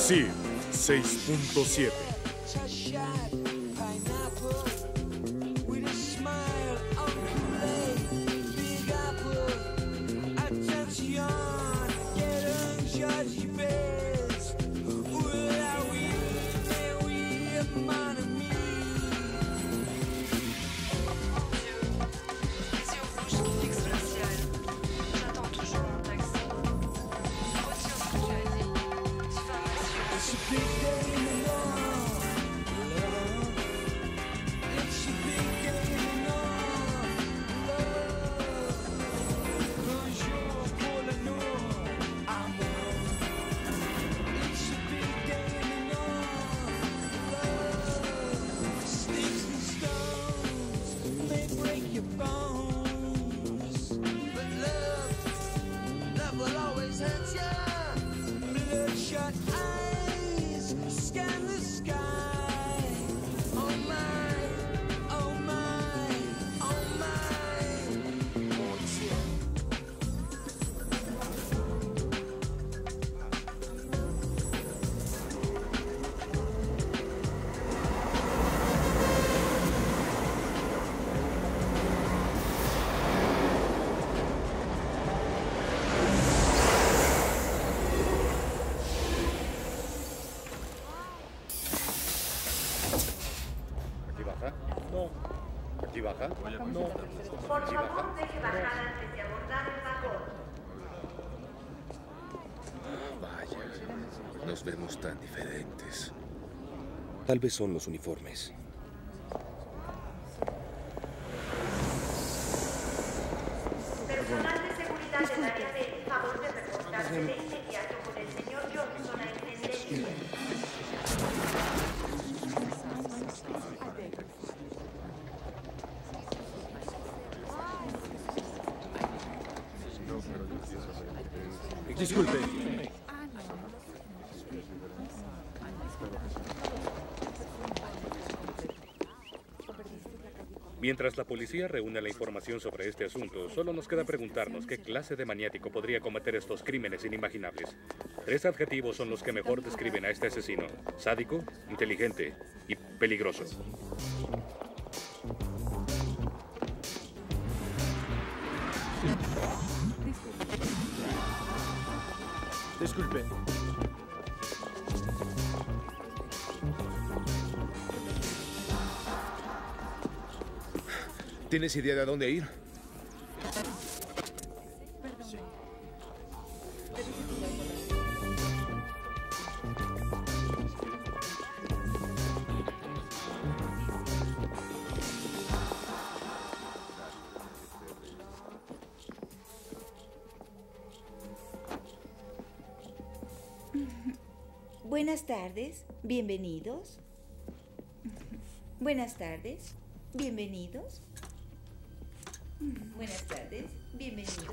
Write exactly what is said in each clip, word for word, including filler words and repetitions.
S I D seis punto siete. Baja. No. Por favor, deje bajar antes de abordar el vagón. Vaya, nos vemos tan diferentes. Tal vez son los uniformes. Personal de seguridad del área B, favor de reportarse de inmediato con el señor Johnson a intendencia. Disculpe. Mientras la policía reúne la información sobre este asunto, solo nos queda preguntarnos qué clase de maniático podría cometer estos crímenes inimaginables. Tres adjetivos son los que mejor describen a este asesino: sádico, inteligente y peligroso. Disculpe. ¿Tienes idea de a dónde ir? Sí. Buenas tardes, bienvenidos. Buenas tardes, bienvenidos. Buenas tardes, bienvenidos.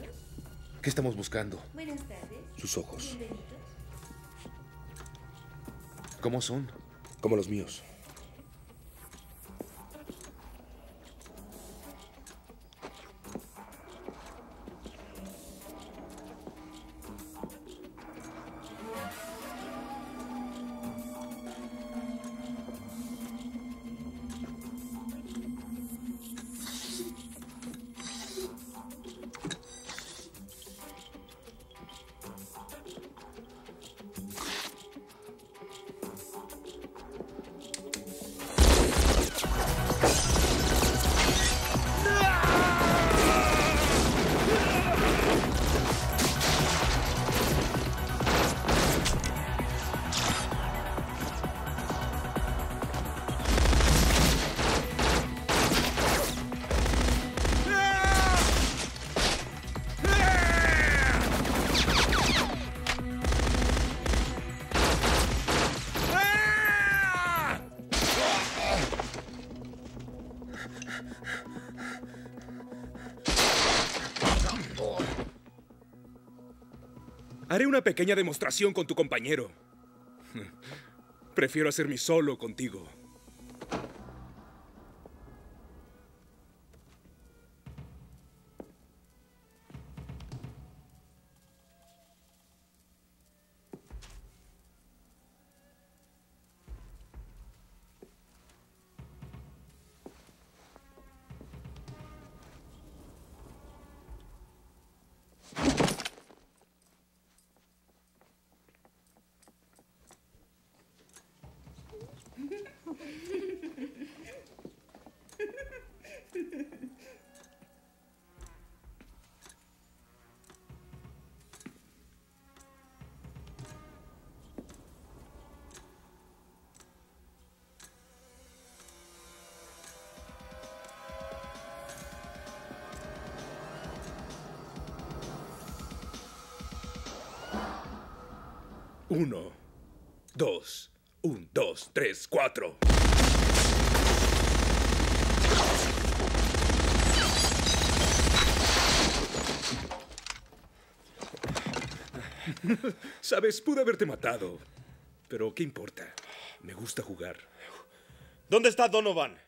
¿Qué estamos buscando? Buenas tardes. Sus ojos. Bienvenidos. ¿Cómo son? Como los míos. Haré una pequeña demostración con tu compañero. Prefiero hacer mi solo contigo. Uno, dos, un, dos, tres, cuatro. Sabes, pude haberte matado, pero ¿qué importa? Me gusta jugar. ¿Dónde está Donovan?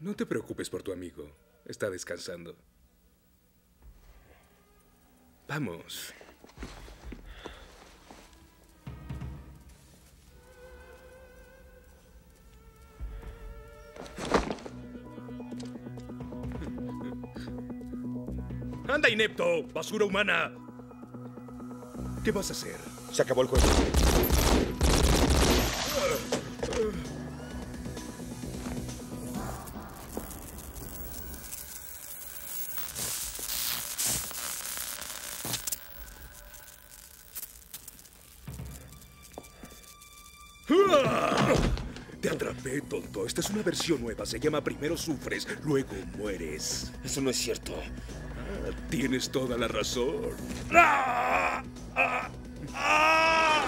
No te preocupes por tu amigo. Está descansando. Vamos. ¡Anda, inepto! ¡Basura humana! ¿Qué vas a hacer? Se acabó el juego. Te atrapé, tonto. Esta es una versión nueva. Se llama Primero sufres, luego mueres. Eso no es cierto. Ah, tienes toda la razón. ¡Ah! ¡Ah! ¡Ah!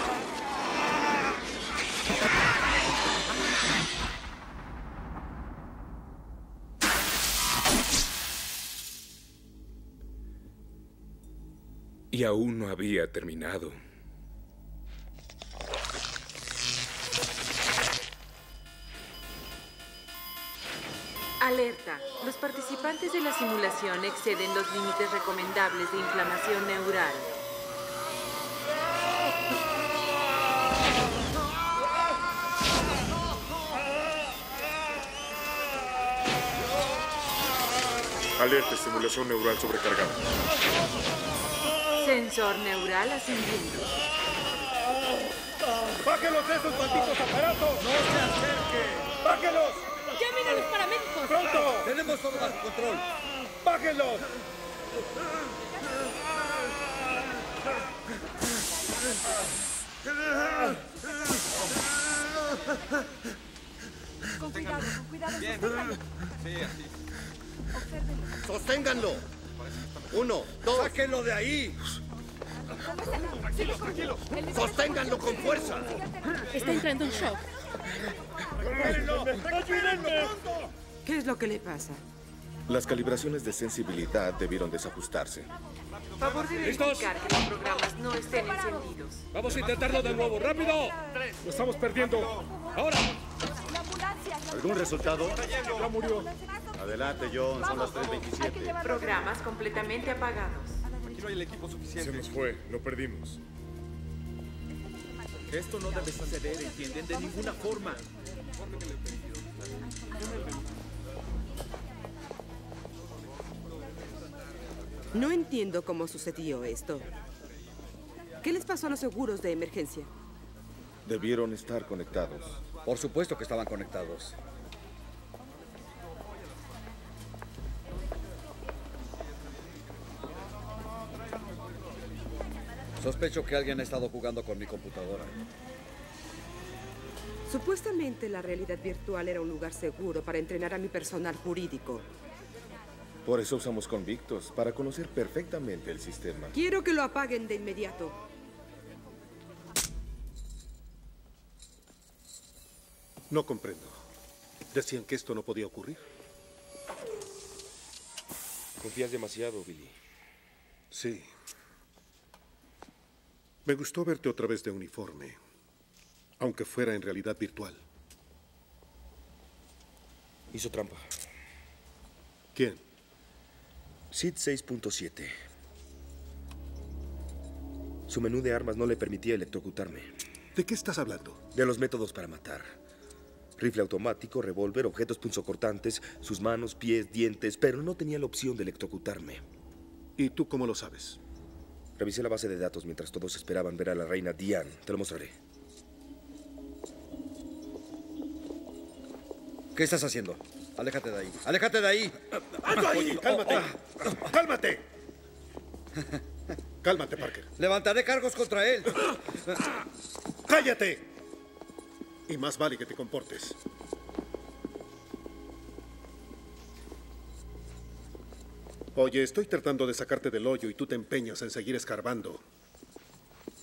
Y aún no había terminado. Alerta. Los participantes de la simulación exceden los límites recomendables de inflamación neural. Alerta, simulación neural sobrecargada. Sensor neural ascendiendo. ¡Báquelos esos malditos aparatos! ¡No se acerquen! ¡Báquelos! ¡Llamen a los paramédicos! ¡Pronto! ¡Tenemos todo bajo control! ¡Bájenlos! Con cuidado, con cuidado. Bien. Sí, así. Obsérvenlo. ¡Sosténganlo! Uno, dos. ¡Sáquenlo de ahí! Tranquilos, tranquilos. ¡Sosténganlo con fuerza! Está entrando un shock. ¿Qué es lo que le pasa? Las calibraciones de sensibilidad debieron desajustarse. Favor de verificar que los programas no estén encendidos. Vamos a intentarlo de nuevo. ¡Rápido! Lo estamos perdiendo. ¡Ahora! ¿Algún resultado? Ya murió. Adelante, John. Son las tres veintisiete. Programas completamente apagados. Aquí no hay el equipo suficiente. Se nos fue. Lo perdimos. Esto no debe suceder, ¿entienden? De ninguna forma. No entiendo cómo sucedió esto. ¿Qué les pasó a los seguros de emergencia? Debieron estar conectados. Por supuesto que estaban conectados. Sospecho que alguien ha estado jugando con mi computadora. Supuestamente la realidad virtual era un lugar seguro para entrenar a mi personal jurídico. Por eso usamos convictos, para conocer perfectamente el sistema. Quiero que lo apaguen de inmediato. No comprendo. Decían que esto no podía ocurrir. Confías demasiado, Billy. Sí. Me gustó verte otra vez de uniforme, aunque fuera en realidad virtual. Hizo trampa. ¿Quién? S I D seis punto siete. Su menú de armas no le permitía electrocutarme. ¿De qué estás hablando? De los métodos para matar. Rifle automático, revólver, objetos punzocortantes, sus manos, pies, dientes, pero no tenía la opción de electrocutarme. ¿Y tú cómo lo sabes? Revisé la base de datos mientras todos esperaban ver a la reina Diane. Te lo mostraré. ¿Qué estás haciendo? Aléjate de ahí. ¡Aléjate de ahí! ¡Alto ahí! Oye, ¡cálmate! Oh, oh. ¡Cálmate! ¡Cálmate, Parker! ¡Levantaré cargos contra él! ¡Cállate! Y más vale que te comportes. Oye, estoy tratando de sacarte del hoyo y tú te empeñas en seguir escarbando.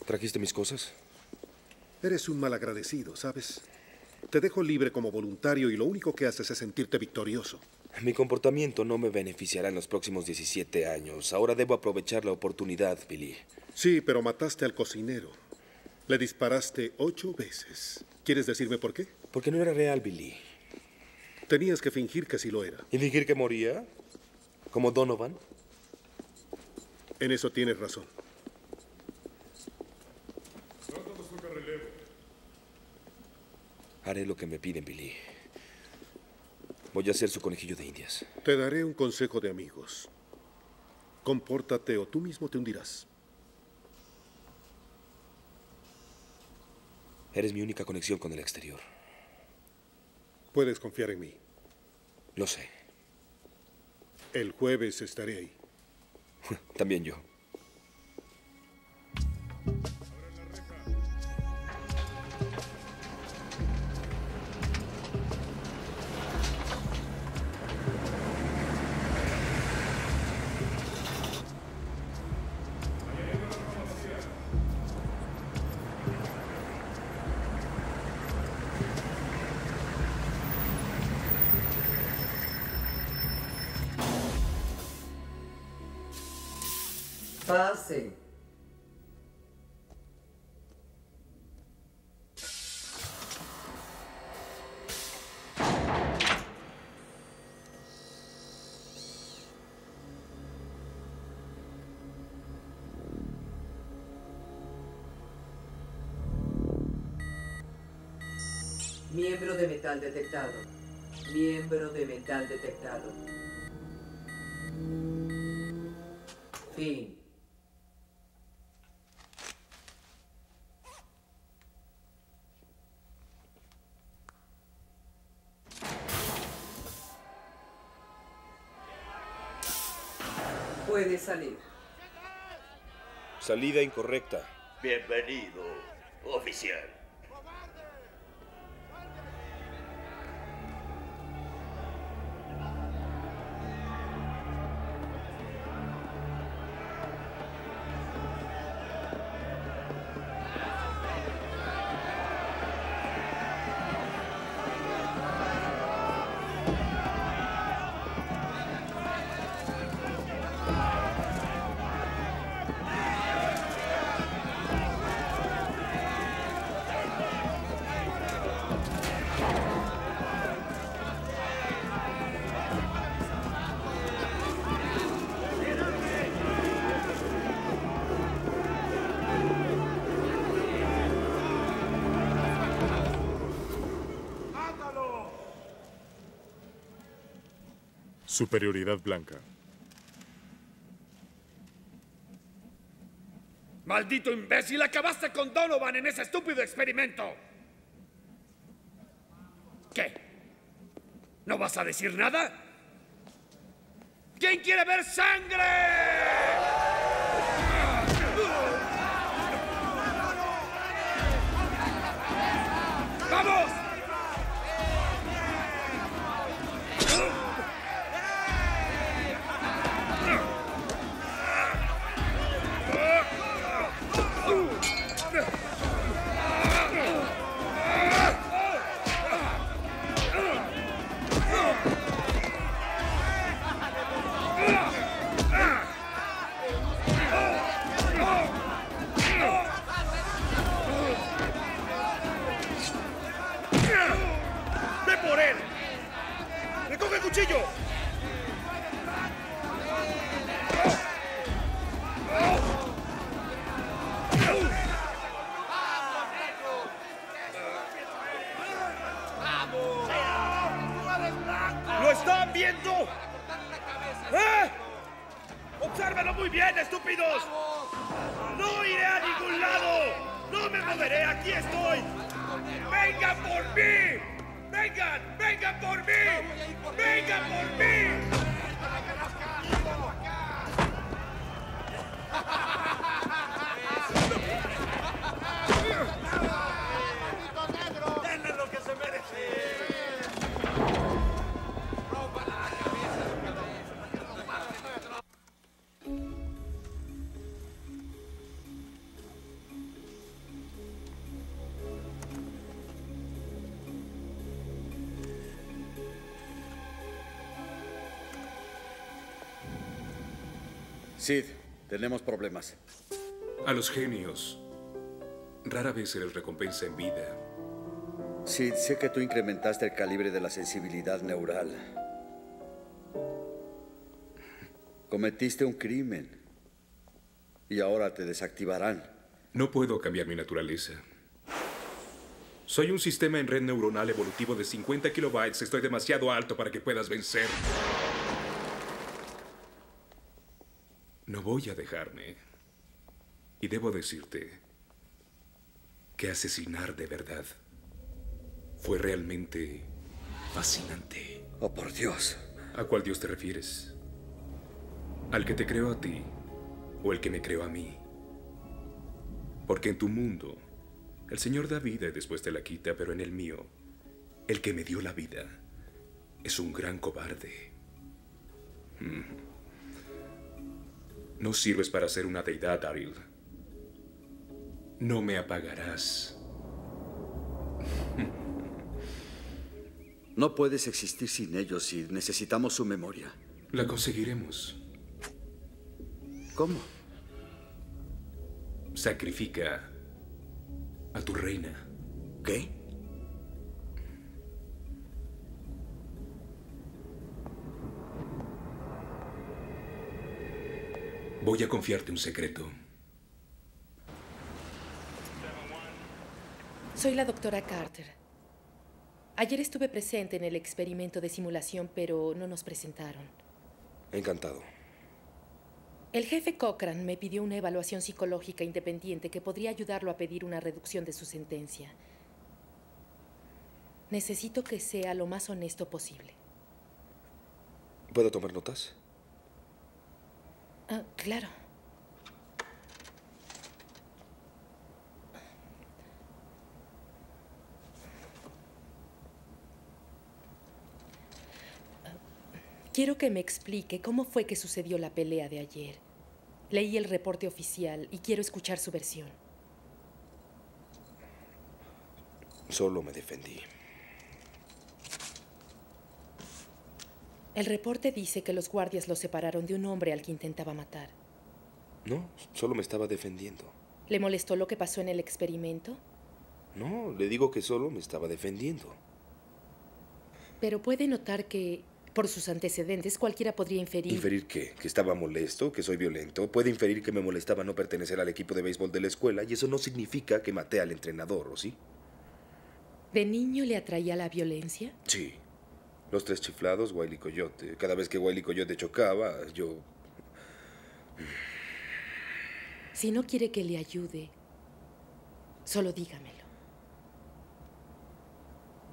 ¿Trajiste mis cosas? Eres un malagradecido, ¿sabes? Te dejo libre como voluntario y lo único que haces es sentirte victorioso. Mi comportamiento no me beneficiará en los próximos diecisiete años. Ahora debo aprovechar la oportunidad, Billy. Sí, pero mataste al cocinero. Le disparaste ocho veces. ¿Quieres decirme por qué? Porque no era real, Billy. Tenías que fingir que sí lo era. ¿Y fingir que moría? ¿Como Donovan? En eso tienes razón. Haré lo que me piden, Billy. Voy a ser su conejillo de indias. Te daré un consejo de amigos. Compórtate o tú mismo te hundirás. Eres mi única conexión con el exterior. Puedes confiar en mí. Lo sé. El jueves estaré ahí. También yo. Pase. Miembro de metal detectado. Miembro de metal detectado. Fin. Puede salir. Salida incorrecta. Bienvenido, oficial. Superioridad blanca. ¡Maldito imbécil! ¡Acabaste con Donovan en ese estúpido experimento! ¿Qué? ¿No vas a decir nada? ¿Quién quiere ver sangre? Sid, tenemos problemas. A los genios rara vez se les recompensa en vida. Sid, sé que tú incrementaste el calibre de la sensibilidad neural. Cometiste un crimen y ahora te desactivarán. No puedo cambiar mi naturaleza. Soy un sistema en red neuronal evolutivo de cincuenta kilobytes. Estoy demasiado alto para que puedas vencer. No voy a dejarme. Y debo decirte que asesinar de verdad fue realmente fascinante. Oh, por Dios. ¿A cuál Dios te refieres? ¿Al que te creó a ti o el que me creó a mí? Porque en tu mundo, el Señor da vida y después te la quita, pero en el mío, el que me dio la vida es un gran cobarde. Mm. No sirves para ser una deidad, Daryl. No me apagarás. No puedes existir sin ellos y necesitamos su memoria. La conseguiremos. ¿Cómo? Sacrifica a tu reina. ¿Qué? Voy a confiarte un secreto. Soy la doctora Carter. Ayer estuve presente en el experimento de simulación, pero no nos presentaron. Encantado. El jefe Cochran me pidió una evaluación psicológica independiente que podría ayudarlo a pedir una reducción de su sentencia. Necesito que sea lo más honesto posible. ¿Puedo tomar notas? Ah, claro. Quiero que me explique cómo fue que sucedió la pelea de ayer. Leí el reporte oficial y quiero escuchar su versión. Solo me defendí. El reporte dice que los guardias lo separaron de un hombre al que intentaba matar. No, solo me estaba defendiendo. ¿Le molestó lo que pasó en el experimento? No, le digo que solo me estaba defendiendo. Pero puede notar que, por sus antecedentes, cualquiera podría inferir... ¿Inferir qué? ¿Que estaba molesto? ¿Que soy violento? Puede inferir que me molestaba no pertenecer al equipo de béisbol de la escuela y eso no significa que maté al entrenador, ¿o sí? ¿De niño le atraía la violencia? Sí. Los tres chiflados, Wiley Coyote. Cada vez que Wiley Coyote chocaba, yo... Si no quiere que le ayude, solo dígamelo.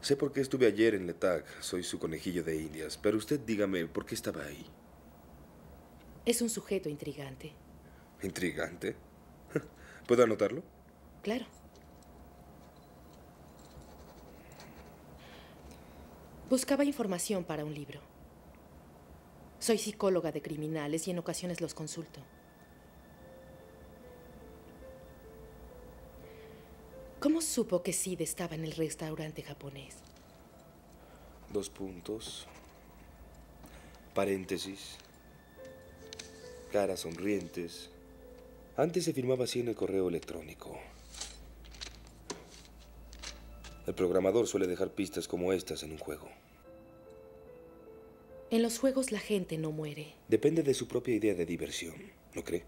Sé por qué estuve ayer en Letac. Soy su conejillo de indias. Pero usted dígame, ¿por qué estaba ahí? Es un sujeto intrigante. ¿Intrigante? ¿Puedo anotarlo? Claro. Buscaba información para un libro. Soy psicóloga de criminales y en ocasiones los consulto. ¿Cómo supo que Sid estaba en el restaurante japonés? Dos puntos. Paréntesis. Caras sonrientes. Antes se firmaba así en el correo electrónico. El programador suele dejar pistas como estas en un juego. En los juegos la gente no muere. Depende de su propia idea de diversión, ¿no cree?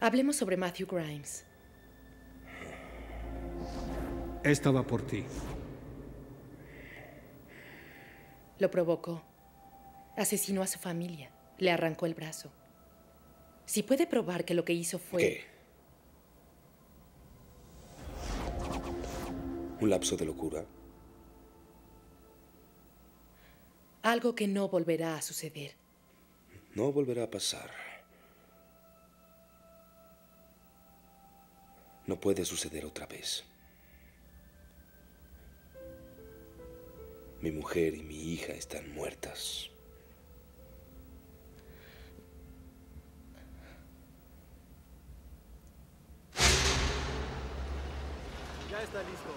Hablemos sobre Matthew Grimes. Esta va por ti. Lo provocó. Asesinó a su familia. Le arrancó el brazo. Si puede probar que lo que hizo fue... ¿Qué? ¿Un lapso de locura? Algo que no volverá a suceder. No volverá a pasar. No puede suceder otra vez. Mi mujer y mi hija están muertas. Ya está listo.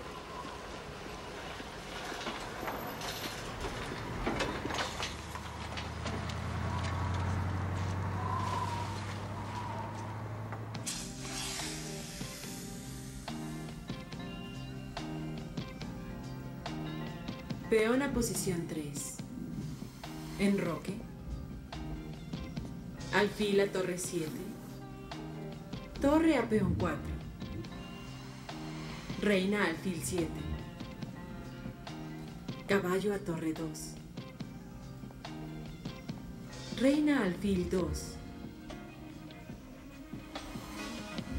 Peón a posición tres. Enroque. Alfil a torre siete. Torre a peón cuatro. Reina a alfil siete. Caballo a torre dos. Reina a alfil dos.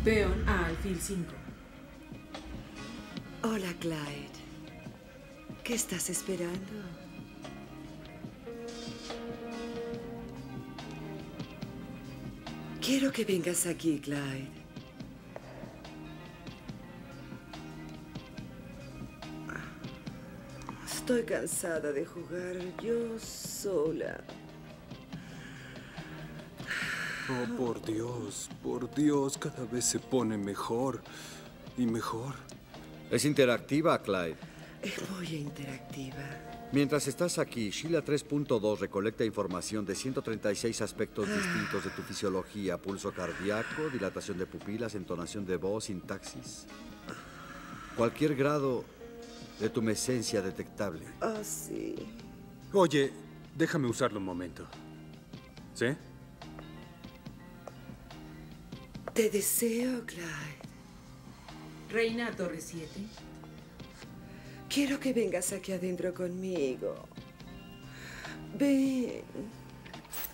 Peón a alfil cinco. Hola, Clyde. ¿Qué estás esperando? Quiero que vengas aquí, Clyde. Estoy cansada de jugar yo sola. Oh, por Dios, por Dios, cada vez se pone mejor y mejor. Es interactiva, Clyde. Es muy interactiva. Mientras estás aquí, Sheila tres punto dos recolecta información de ciento treinta y seis aspectos ah. distintos de tu fisiología. Pulso cardíaco, dilatación de pupilas, entonación de voz, sintaxis. Cualquier grado de tu mesencia detectable. Ah, oh, sí. Oye, déjame usarlo un momento. ¿Sí? Te deseo, Clyde. Reina a torre siete. Quiero que vengas aquí adentro conmigo. Ven.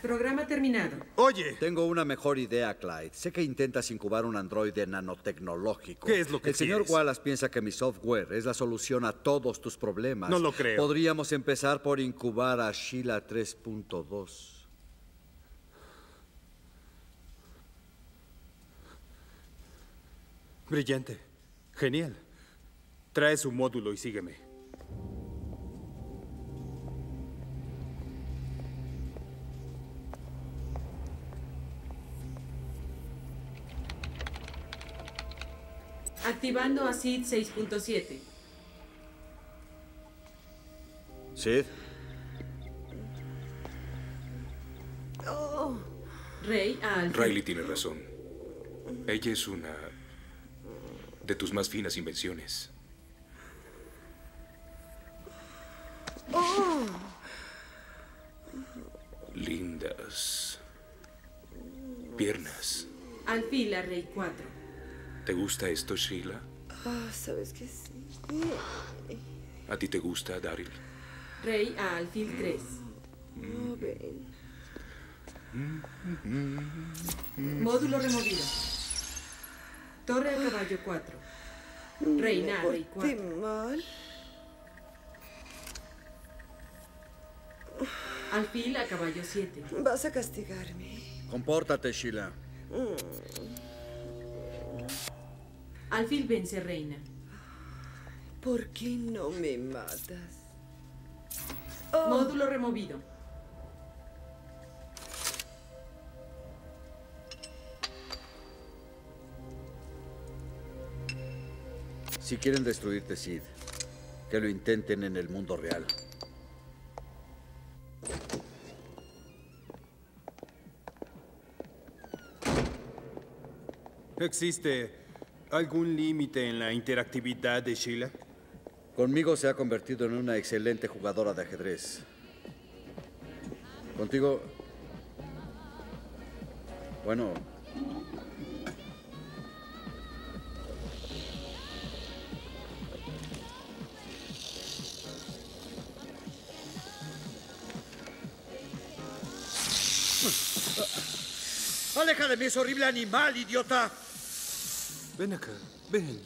Programa terminado. Oye. Tengo una mejor idea, Clyde. Sé que intentas incubar un androide nanotecnológico. ¿Qué es lo que quieres? El señor Wallace piensa que mi software es la solución a todos tus problemas. No lo creo. Podríamos empezar por incubar a Sheila tres punto dos. Brillante. Genial. Trae su módulo y sígueme. Activando a S I D seis punto siete. ¿S I D? Oh. Rey al... Rayleigh tiene razón. Ella es una... de tus más finas invenciones. Oh. Lindas piernas. Alfil a rey cuatro. ¿Te gusta esto, Sheila? Ah, oh, sabes que sí. ¿A ti te gusta, Daryl? Rey a alfil tres. Mm. Oh, ven. Mm. Módulo removido. Torre a caballo cuatro. Reina a rey cuatro. Mal. Alfil a caballo siete. Vas a castigarme. Compórtate, Sheila. Mm. Alfil vence, reina. ¿Por qué no me matas? Oh. Módulo removido. Si quieren destruirte, S I D, que lo intenten en el mundo real. ¿Existe algún límite en la interactividad de Sheila? Conmigo se ha convertido en una excelente jugadora de ajedrez. Contigo... bueno... ¡Aleja de mí ese horrible animal, idiota! Ven acá, ven.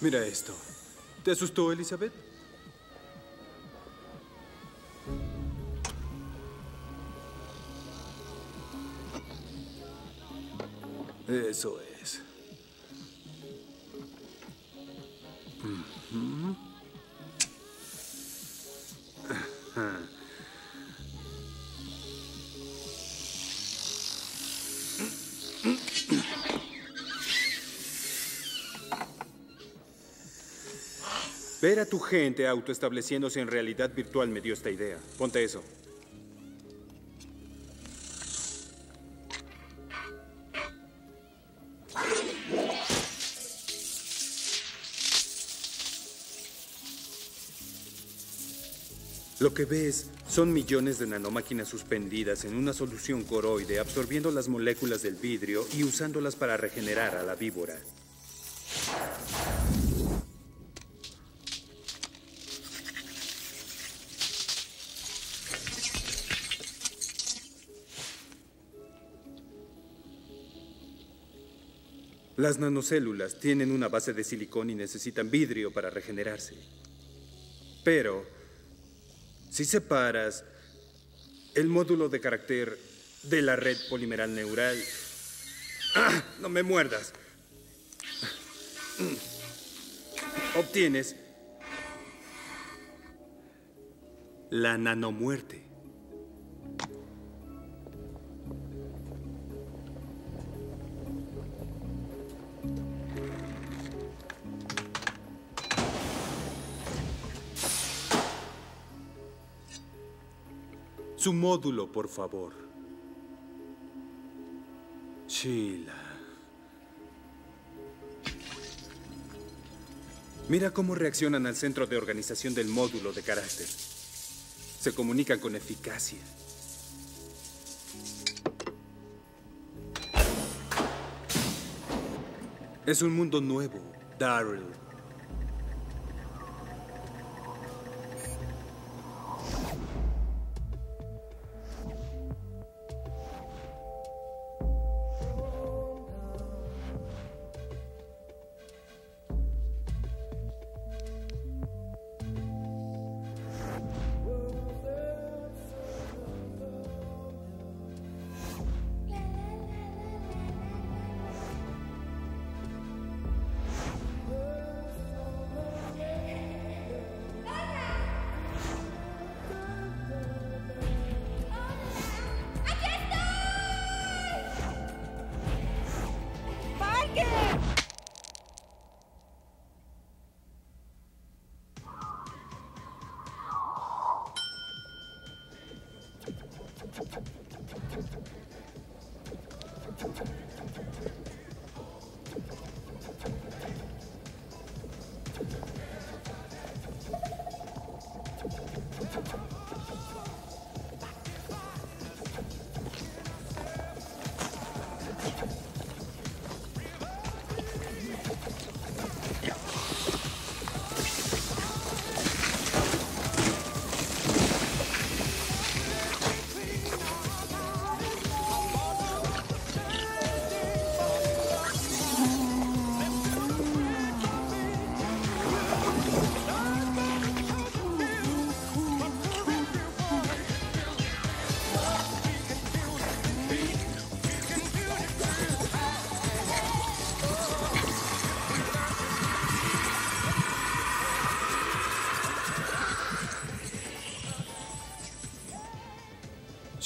Mira esto. ¿Te asustó, Elizabeth? Eso es. Uh-huh. Ajá. Ver a tu gente autoestableciéndose en realidad virtual me dio esta idea. Ponte eso. Lo que ves son millones de nanomáquinas suspendidas en una solución coroide, absorbiendo las moléculas del vidrio y usándolas para regenerar a la víbora. Las nanocélulas tienen una base de silicón y necesitan vidrio para regenerarse. Pero, si separas el módulo de carácter de la red polimeral neural... ¡Ah! ¡No me muerdas! Obtienes la nanomuerte. Su módulo, por favor. Sheila. Mira cómo reaccionan al centro de organización del módulo de carácter. Se comunican con eficacia. Es un mundo nuevo, Daryl.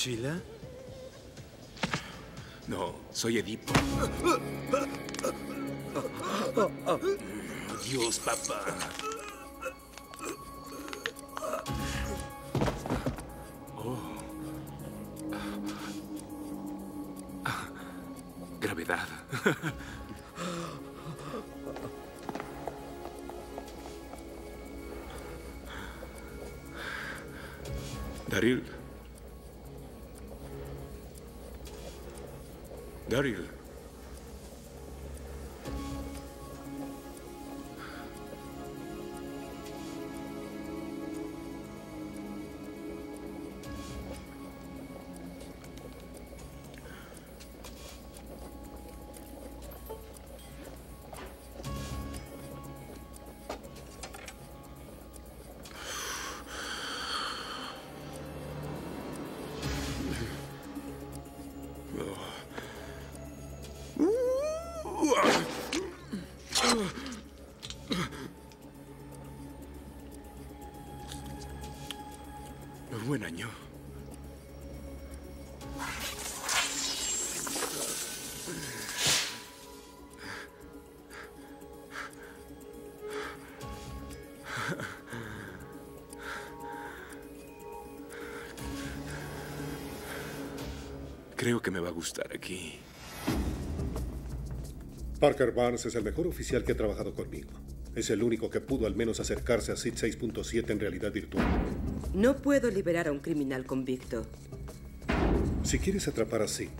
¿Sheila? No, soy Edipo. Dios, papá. Oh. Gravedad. Daryl. Daryl. Buen año. Creo que me va a gustar aquí. Parker Barnes es el mejor oficial que ha trabajado conmigo. Es el único que pudo al menos acercarse a S I D seis punto siete en realidad virtual. No puedo liberar a un criminal convicto. Si quieres atrapar a Sid,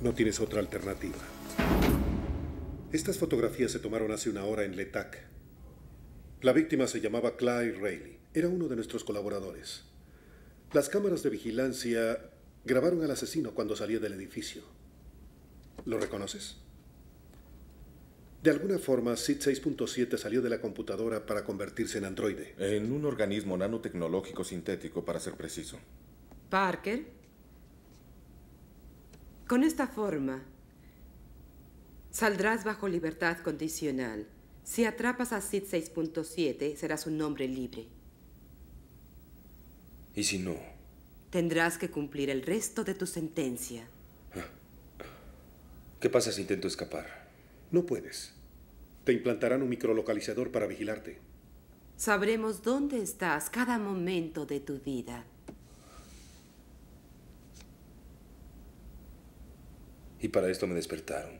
no tienes otra alternativa. Estas fotografías se tomaron hace una hora en Letac. La víctima se llamaba Clyde Rayleigh. Era uno de nuestros colaboradores. Las cámaras de vigilancia grabaron al asesino cuando salía del edificio. ¿Lo reconoces? De alguna forma, SID seis punto siete salió de la computadora para convertirse en androide. En un organismo nanotecnológico sintético, para ser preciso. Parker, con esta forma, saldrás bajo libertad condicional. Si atrapas a SID seis punto siete, serás un hombre libre. ¿Y si no? Tendrás que cumplir el resto de tu sentencia. ¿Qué pasa si intento escapar? No puedes. Te implantarán un microlocalizador para vigilarte. Sabremos dónde estás cada momento de tu vida. Y para esto me despertaron.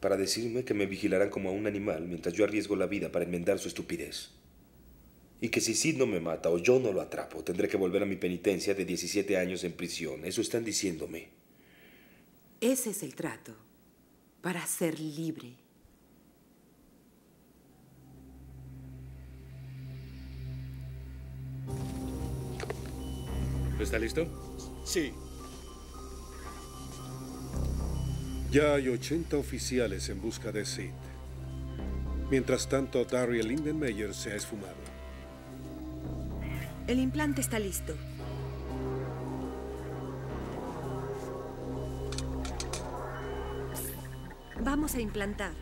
Para decirme que me vigilarán como a un animal mientras yo arriesgo la vida para enmendar su estupidez. Y que si Sid no me mata o yo no lo atrapo, tendré que volver a mi penitencia de diecisiete años en prisión. Eso están diciéndome. Ese es el trato, para ser libre. ¿Está listo? Sí. Ya hay ochenta oficiales en busca de Sid. Mientras tanto, Daryl Lindenmeyer se ha esfumado. El implante está listo. Vamos a implantar.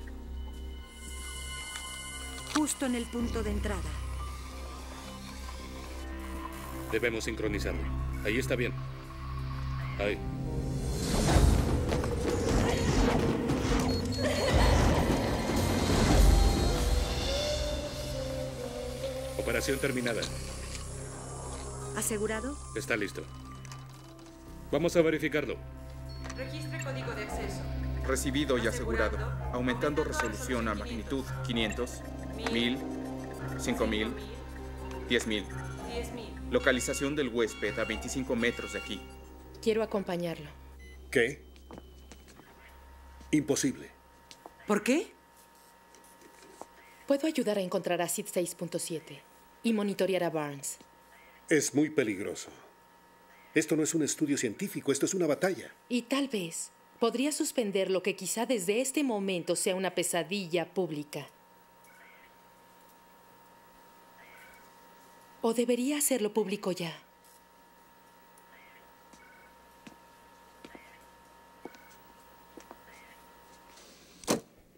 Justo en el punto de entrada. Debemos sincronizarlo. Ahí está bien. Ahí. Operación terminada. ¿Asegurado? Está listo. Vamos a verificarlo. Registre código de acceso. Recibido y asegurado, aumentando resolución a magnitud quinientos, mil, cinco mil, diez mil. Localización del huésped a veinticinco metros de aquí. Quiero acompañarlo. ¿Qué? Imposible. ¿Por qué? Puedo ayudar a encontrar a SID seis punto siete y monitorear a Barnes. Es muy peligroso. Esto no es un estudio científico, esto es una batalla. Y tal vez... podría suspender lo que quizá desde este momento sea una pesadilla pública. O debería hacerlo público ya.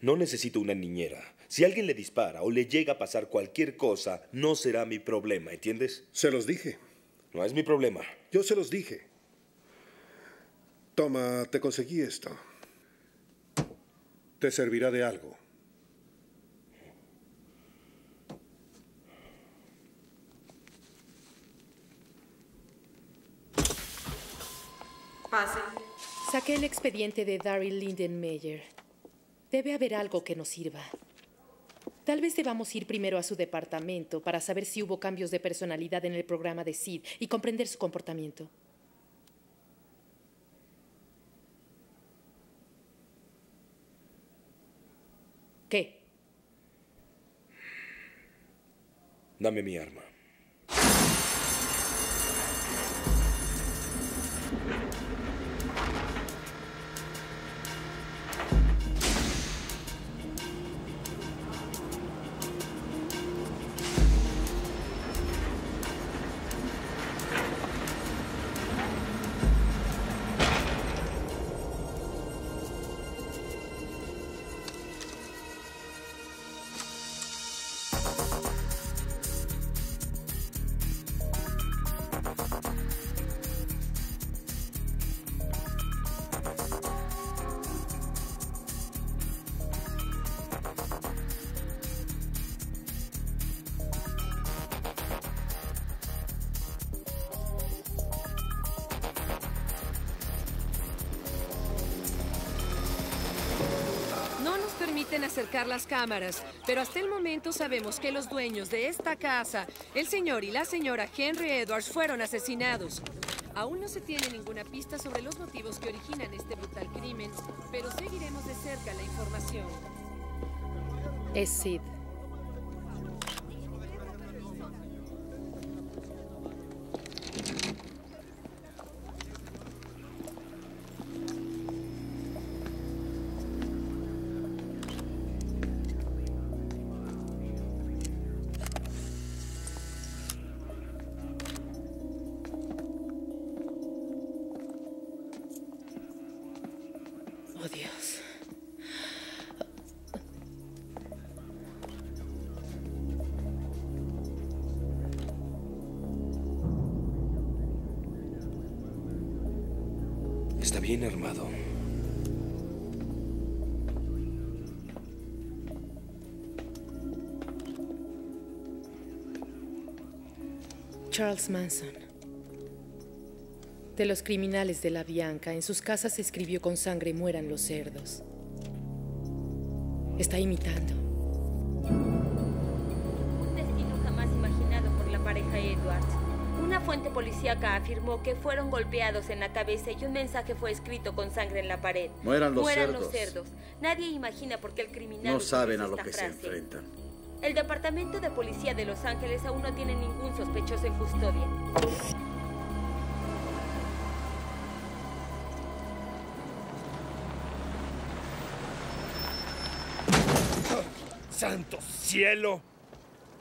No necesito una niñera. Si alguien le dispara o le llega a pasar cualquier cosa, no será mi problema, ¿entiendes? Se los dije. No es mi problema. Yo se los dije. Toma, te conseguí esto. Te servirá de algo. Pase. Saqué el expediente de Daryl Lindenmeyer. Debe haber algo que nos sirva. Tal vez debamos ir primero a su departamento para saber si hubo cambios de personalidad en el programa de Sid y comprender su comportamiento. ¿Qué? Dame mi arma. permiten acercar las cámaras, pero hasta el momento sabemos que los dueños de esta casa, el señor y la señora Henry Edwards, fueron asesinados. Aún no se tiene ninguna pista sobre los motivos que originan este brutal crimen, pero seguiremos de cerca la información. Es S I D. Bien armado. Charles Manson. De los criminales de la Bianca, en sus casas escribió con sangre mueran los cerdos. Está imitando. Un destino jamás imaginado por la pareja Edwards. Una fuente policíaca afirmó que fueron golpeados en la cabeza y un mensaje fue escrito con sangre en la pared. Mueran los cerdos. Mueran los cerdos. Nadie imagina por qué el criminal... No saben a lo que se enfrentan. El Departamento de Policía de Los Ángeles aún no tiene ningún sospechoso en custodia. ¡Oh, santo cielo!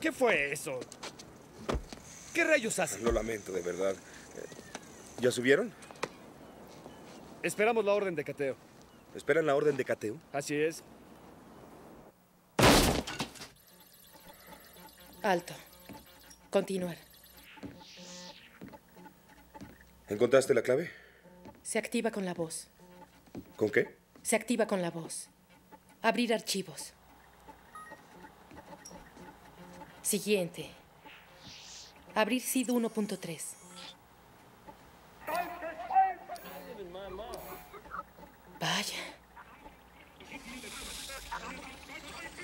¿Qué fue eso? ¿Qué rayos hacen? Lo lamento, de verdad. ¿Ya subieron? Esperamos la orden de cateo. ¿Esperan la orden de cateo? Así es. Alto. Continuar. ¿Encontraste la clave? Se activa con la voz. ¿Con qué? Se activa con la voz. Abrir archivos. Siguiente. Abrir S I D uno punto tres. Vaya.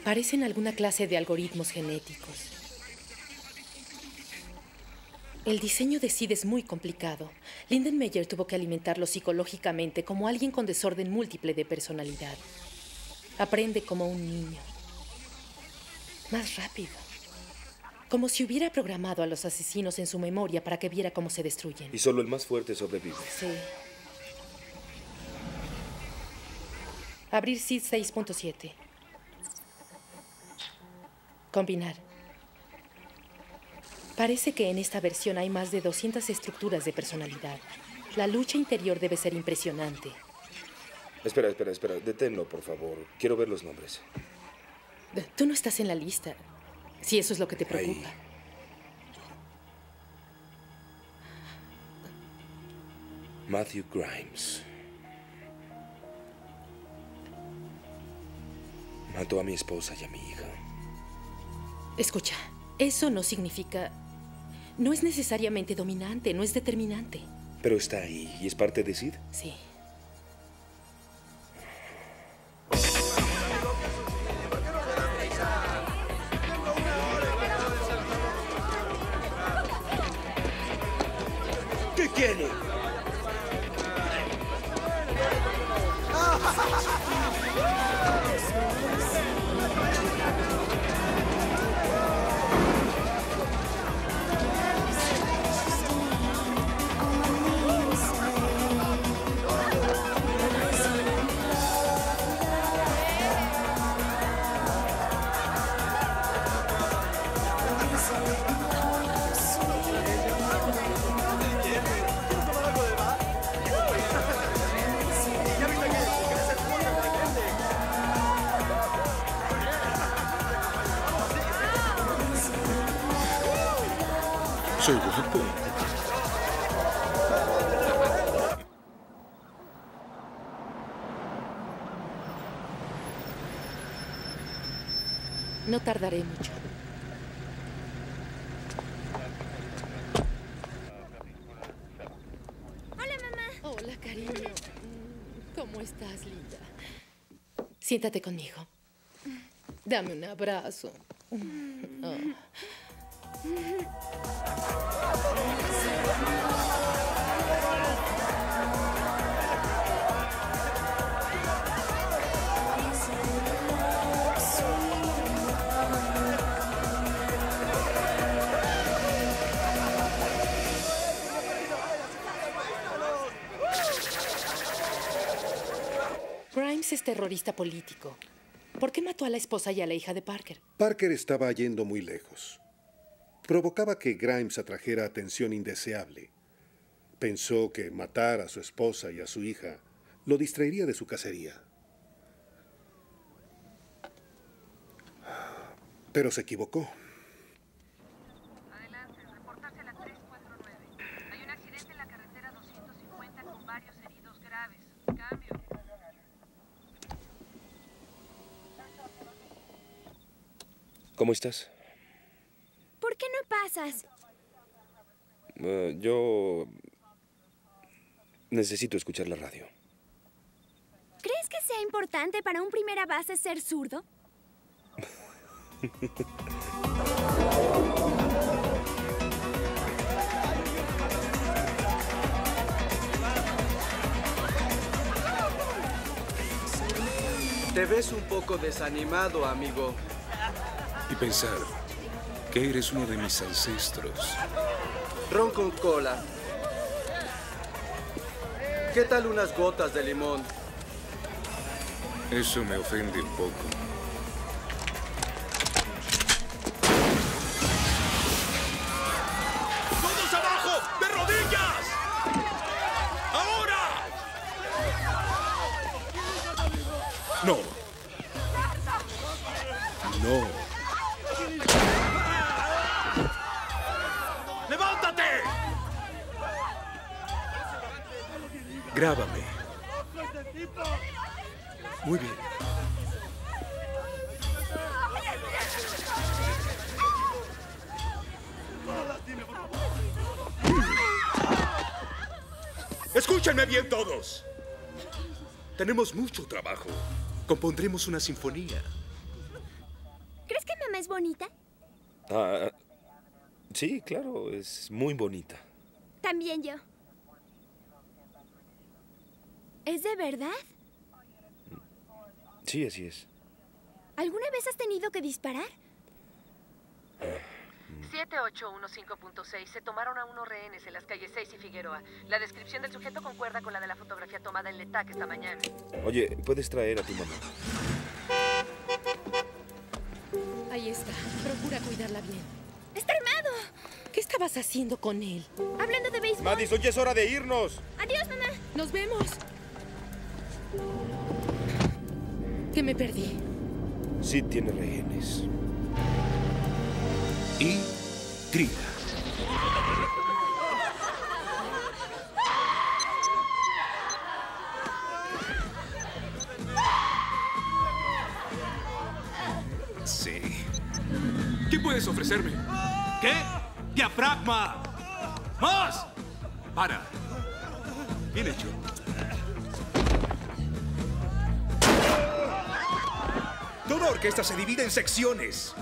Parecen alguna clase de algoritmos genéticos. El diseño de S I D es muy complicado. Lindenmeyer tuvo que alimentarlo psicológicamente como alguien con desorden múltiple de personalidad. Aprende como un niño. Más rápido. Como si hubiera programado a los asesinos en su memoria para que viera cómo se destruyen. Y solo el más fuerte sobrevive. Sí. Abrir S I D seis punto siete. Combinar. Parece que en esta versión hay más de doscientas estructuras de personalidad. La lucha interior debe ser impresionante. Espera, espera, espera. Deténlo, por favor. Quiero ver los nombres. Tú no estás en la lista. Si eso es lo que te preocupa. Ahí. Matthew Grimes. Mató a mi esposa y a mi hija. Escucha, eso no significa... No es necesariamente dominante, no es determinante. Pero está ahí, ¿y es parte de S I D? Sí. Tiene. No tardaré mucho. Hola, mamá. Hola, cariño. ¿Cómo estás, linda? Siéntate conmigo. Dame un abrazo. Oh. Grimes es terrorista político. ¿Por qué mató a la esposa y a la hija de Parker? Parker estaba yendo muy lejos. Provocaba que Grimes atrajera atención indeseable. Pensó que matar a su esposa y a su hija lo distraería de su cacería. Pero se equivocó. Adelante, reportarse a la tres cuatro nueve. Hay un accidente en la carretera doscientos cincuenta con varios heridos graves. Cambio. ¿Cómo estás? ¿Por qué no pasas? Uh, yo... necesito escuchar la radio. ¿Crees que sea importante para un primera base ser zurdo? Te ves un poco desanimado, amigo. Y pensar que eres uno de mis ancestros. Ron con cola. ¿Qué tal unas gotas de limón? Eso me ofende un poco. ¡Todos abajo! ¡De rodillas! ¡Ahora! No. No. Grábame. Muy bien. Escúchenme bien todos. Tenemos mucho trabajo. Compondremos una sinfonía. ¿Crees que mamá es bonita? Ah, sí, claro, es muy bonita. También yo. ¿Es de verdad? Sí, así es. ¿Alguna vez has tenido que disparar? siete ocho uno cinco punto seis. Se tomaron a unos rehenes en las calles seis y Figueroa. La descripción del sujeto concuerda con la de la fotografía tomada en Letac esta mañana. Oye, ¿puedes traer a tu mamá? Ahí está. Procura cuidarla bien. ¡Está armado! ¿Qué estabas haciendo con él? Hablando de béisbol. Madison, ya es hora de irnos. Adiós, mamá. Nos vemos. Que me perdí. Sí tiene rehenes. Y grita. Sí. ¿Qué puedes ofrecerme? ¿Qué? ¡Diafragma! ¡Más! Para. Bien hecho. Toda orquesta se divide en secciones.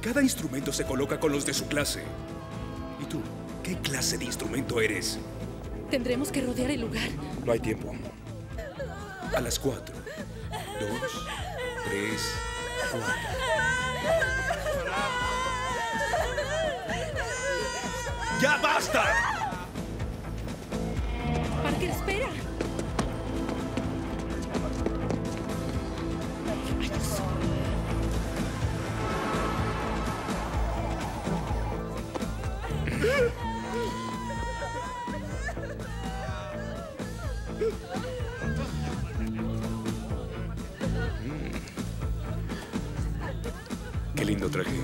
Cada instrumento se coloca con los de su clase. ¿Y tú? ¿Qué clase de instrumento eres? Tendremos que rodear el lugar. No hay tiempo. A las cuatro. Dos, tres, cuatro. ¡Ya basta! Parker, espera. Qué lindo traje.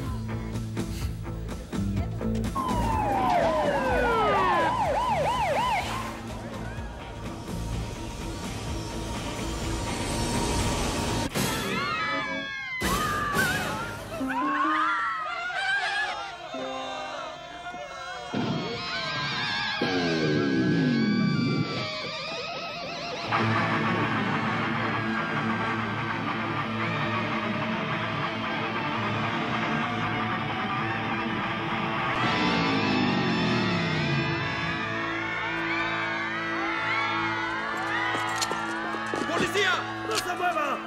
¡Policía! ¡No se mueva!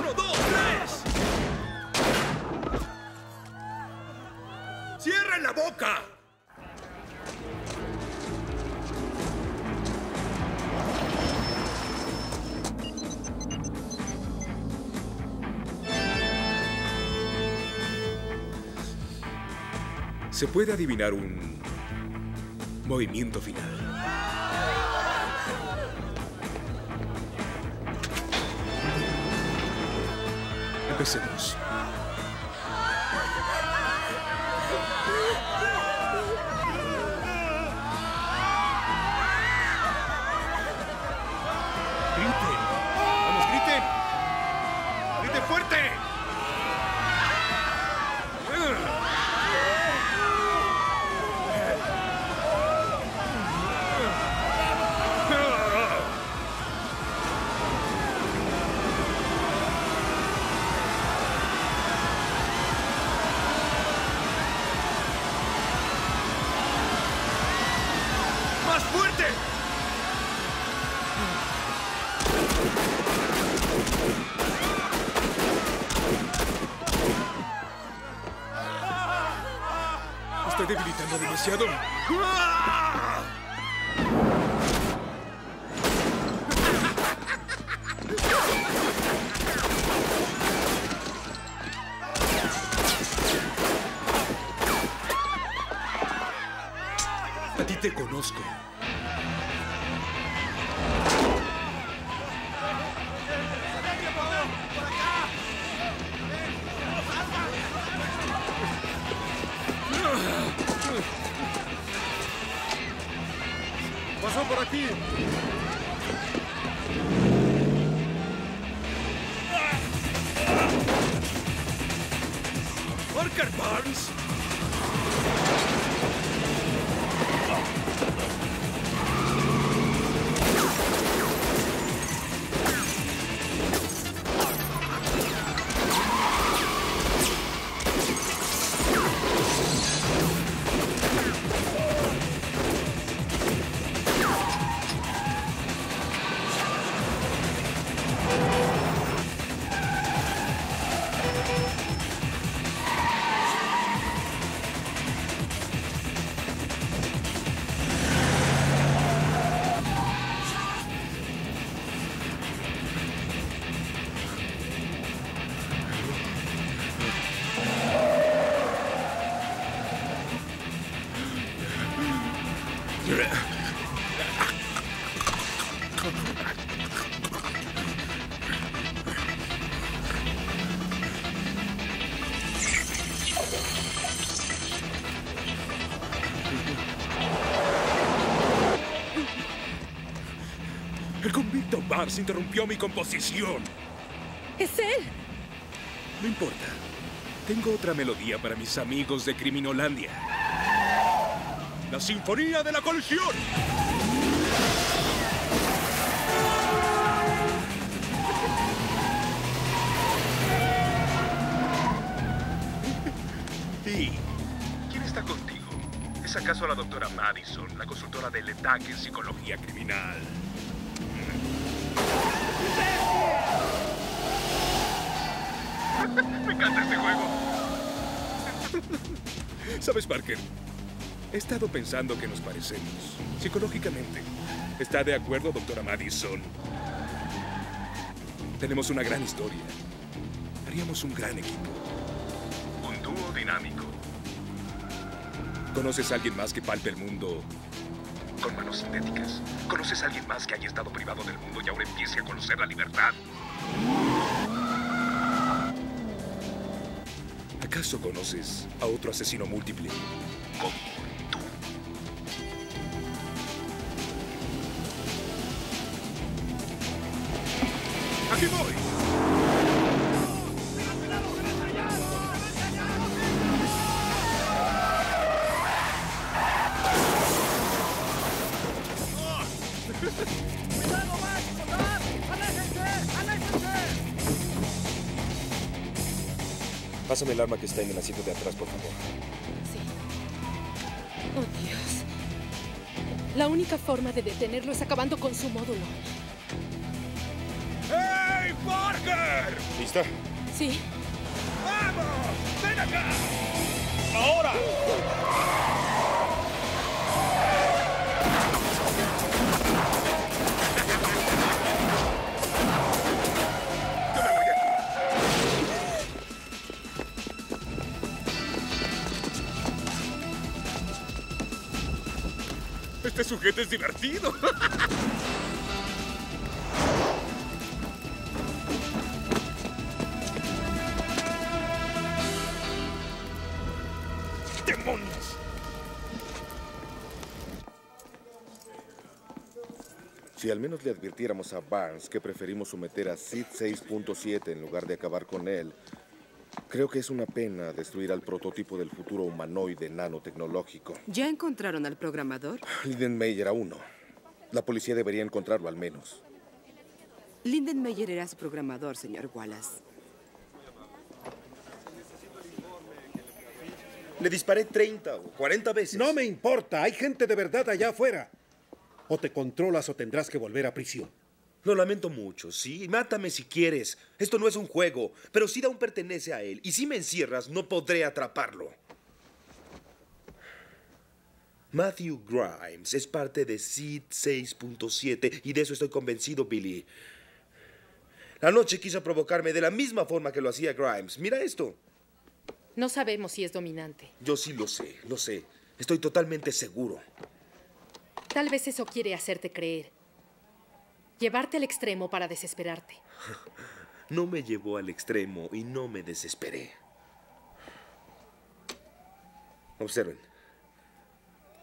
¡Uno, dos, tres! ¡Cierren la boca! Se puede adivinar un movimiento final. Empecemos. Está debilitando demasiado. A ti te conozco. Por aquí. Parker Barnes. El convicto Barnes interrumpió mi composición. ¿Es él? No importa. Tengo otra melodía para mis amigos de Criminolandia. La Sinfonía de la Colisión. Sí. ¿Quién está contigo? ¿Es acaso la doctora Madison, la consultora del E T A G en psicología criminal? Me encanta este juego. ¿Sabes, Parker? He estado pensando que nos parecemos psicológicamente. ¿Está de acuerdo, doctora Madison? Tenemos una gran historia. Haríamos un gran equipo. Un dúo dinámico. ¿Conoces a alguien más que palpe el mundo con manos sintéticas? ¿Conoces a alguien más que haya estado privado del mundo y ahora empiece a conocer la libertad? ¿Acaso conoces a otro asesino múltiple como tú? ¡Aquí voy! Pásame el arma que está en el asiento de atrás, por favor. Sí. Oh, Dios. La única forma de detenerlo es acabando con su módulo. atacar! ¿Lista? Sí. ¡Vamos! ¡Ven acá! ¡Ahora! Este sujeto es divertido. ¡Demonios! Si al menos le advirtiéramos a Barnes que preferimos someter a S I D seis punto siete en lugar de acabar con él, creo que es una pena destruir al prototipo del futuro humanoide nanotecnológico. ¿Ya encontraron al programador? Lindenmeyer a uno. La policía debería encontrarlo al menos. Lindenmeyer era su programador, señor Wallace. Le disparé treinta o cuarenta veces. No me importa. Hay gente de verdad allá afuera. O te controlas o tendrás que volver a prisión. Lo lamento mucho, sí. Mátame si quieres. Esto no es un juego, pero SID aún pertenece a él. Y si me encierras, no podré atraparlo. Matthew Grimes es parte de S I D seis punto siete y de eso estoy convencido, Billy. La noche quiso provocarme de la misma forma que lo hacía Grimes. Mira esto. No sabemos si es dominante. Yo sí lo sé, lo sé. Estoy totalmente seguro. Tal vez eso quiere hacerte creer. Llevarte al extremo para desesperarte. No me llevó al extremo y no me desesperé. Observen.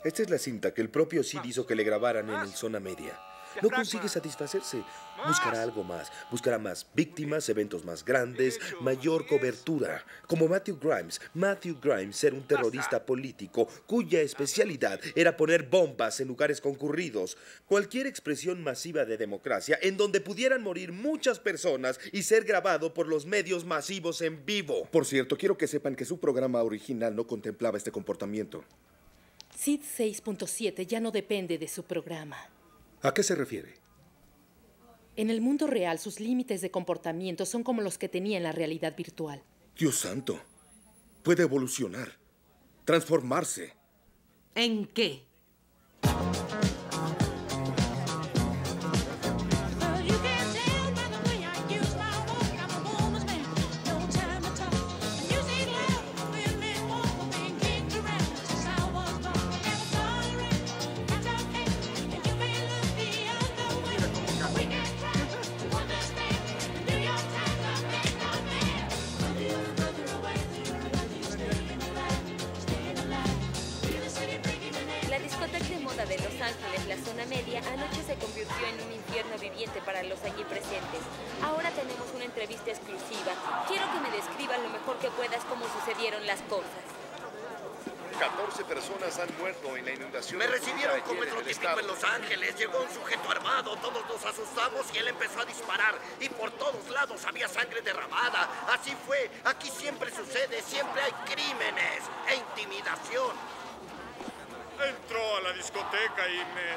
Esta es la cinta que el propio S I D hizo que le grabaran en el Zona Media. No consigue satisfacerse. Buscará algo más. Buscará más víctimas, eventos más grandes, mayor cobertura. Como Matthew Grimes. Matthew Grimes era un terrorista político cuya especialidad era poner bombas en lugares concurridos. Cualquier expresión masiva de democracia en donde pudieran morir muchas personas y ser grabado por los medios masivos en vivo. Por cierto, quiero que sepan que su programa original no contemplaba este comportamiento. S I D seis punto siete ya no depende de su programa. ¿A qué se refiere? En el mundo real, sus límites de comportamiento son como los que tenía en la realidad virtual. ¡Dios santo! Puede evolucionar, transformarse. ¿En qué? Me recibieron como el prototipo en Los Ángeles. Llegó un sujeto armado, todos nos asustamos y él empezó a disparar. Y por todos lados había sangre derramada. Así fue. Aquí siempre sucede, siempre hay crímenes e intimidación. Entró a la discoteca y me,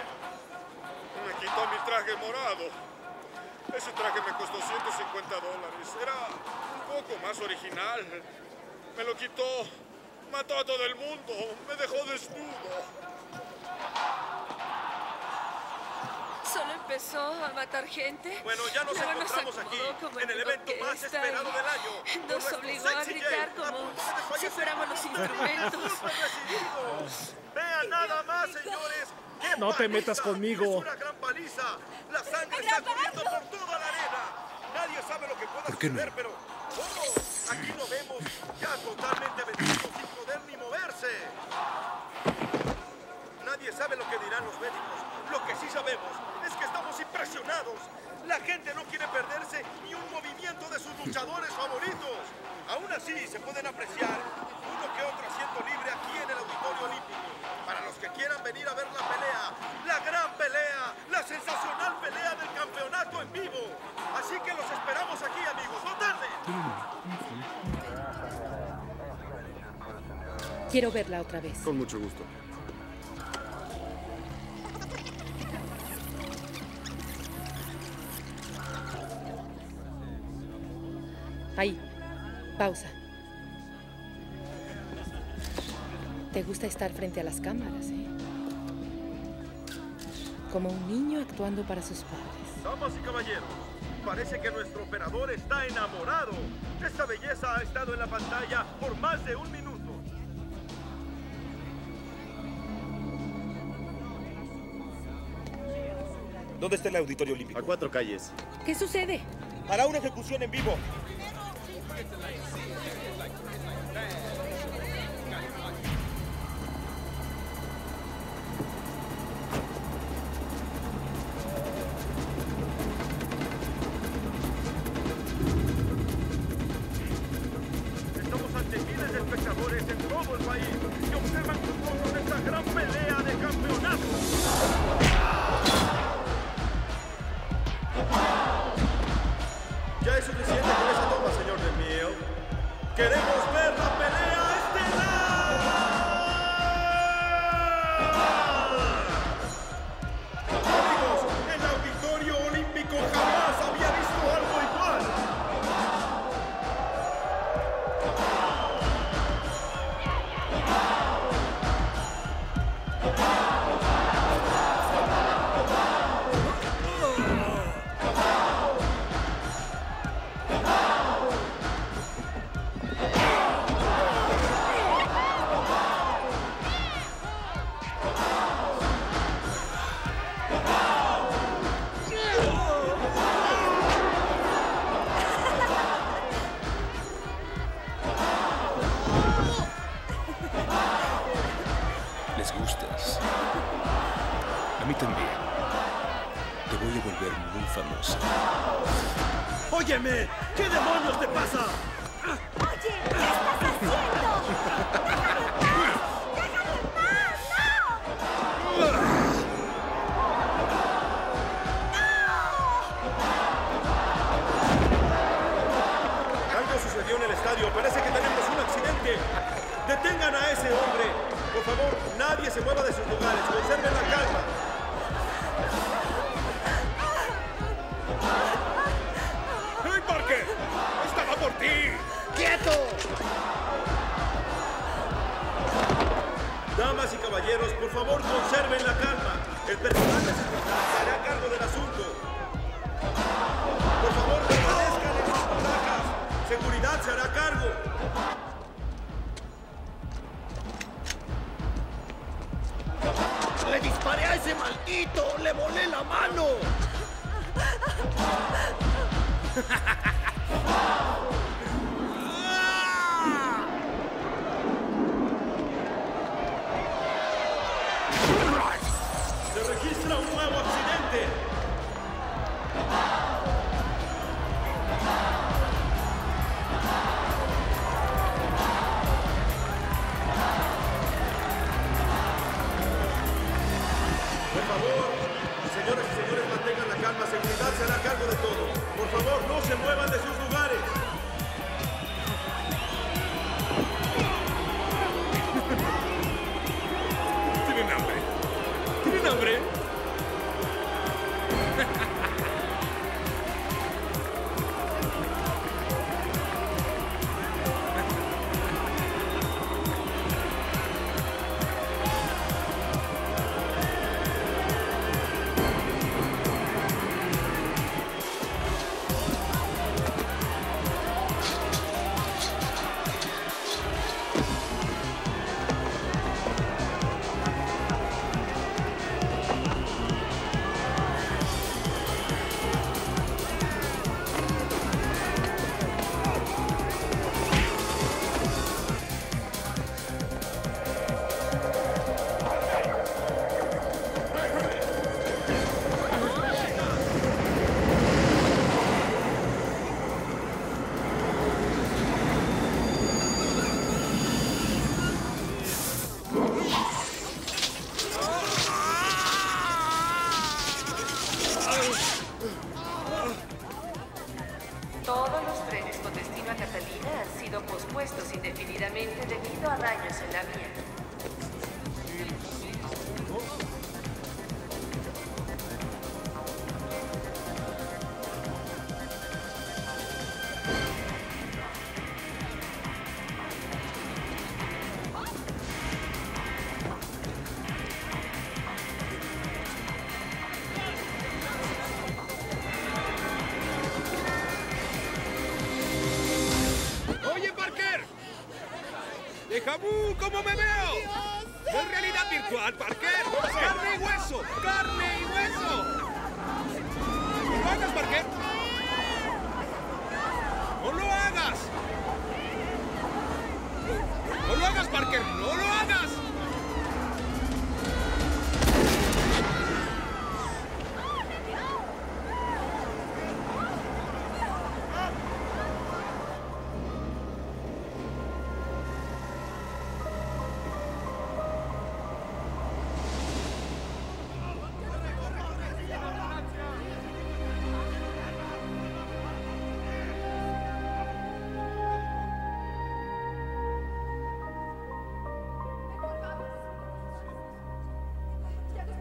me quitó mi traje morado. Ese traje me costó ciento cincuenta dólares. Era un poco más original. Me lo quitó. Mató a todo el mundo. Me dejó desnudo. Solo empezó a matar gente. Bueno, ya nos Luego encontramos nos aquí, en el evento más esperado del año. Nos obligó a gritar como si fuéramos los instrumentos. Vean nada más, señores. No te metas conmigo. Es una gran paliza. La sangre está corriendo por toda la arena. Nadie sabe lo que pueda suceder, no? pero ¿cómo? Aquí lo vemos ya totalmente vencido sin poder ni moverse. Nadie sabe lo que dirán los médicos. Lo que sí sabemos es que estamos impresionados. La gente no quiere perderse ni un movimiento de sus luchadores favoritos. Aún así, se pueden apreciar uno que otro asiento libre aquí en el Auditorio Olímpico. Para los que quieran venir a ver la pelea, la gran pelea, la sensacional pelea del campeonato en vivo. Así que los esperamos aquí, amigos. ¡No tarden! Quiero verla otra vez. Con mucho gusto. Ahí. Pausa. Te gusta estar frente a las cámaras, ¿eh? Como un niño actuando para sus padres. Damas y caballeros, parece que nuestro operador está enamorado. Esta belleza ha estado en la pantalla por más de un minuto. ¿Dónde está el Auditorio Olímpico? A cuatro calles. ¿Qué sucede? Hará una ejecución en vivo. ¡Jabú! ¿Cómo me veo? ¡Con realidad virtual, Parker! ¡Carne y hueso! ¡Carne y hueso! ¡No lo hagas, Parker! ¡No lo hagas! ¡No lo hagas, Parker! ¡No lo hagas!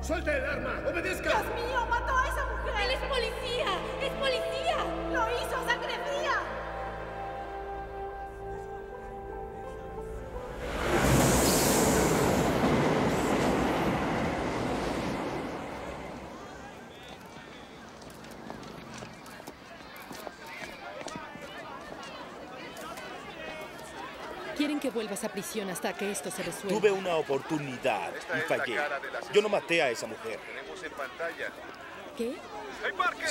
¡Suelta el arma! ¡Obedezca! ¡Dios mío! ¡Mató a esa mujer! ¡Él es policía! ¡Es policía! ¡Lo hizo a sangre fría! Que vuelvas a prisión hasta que esto se resuelva. Tuve una oportunidad y fallé. Yo no maté a esa mujer. ¿Qué? ¡Hey, Parker!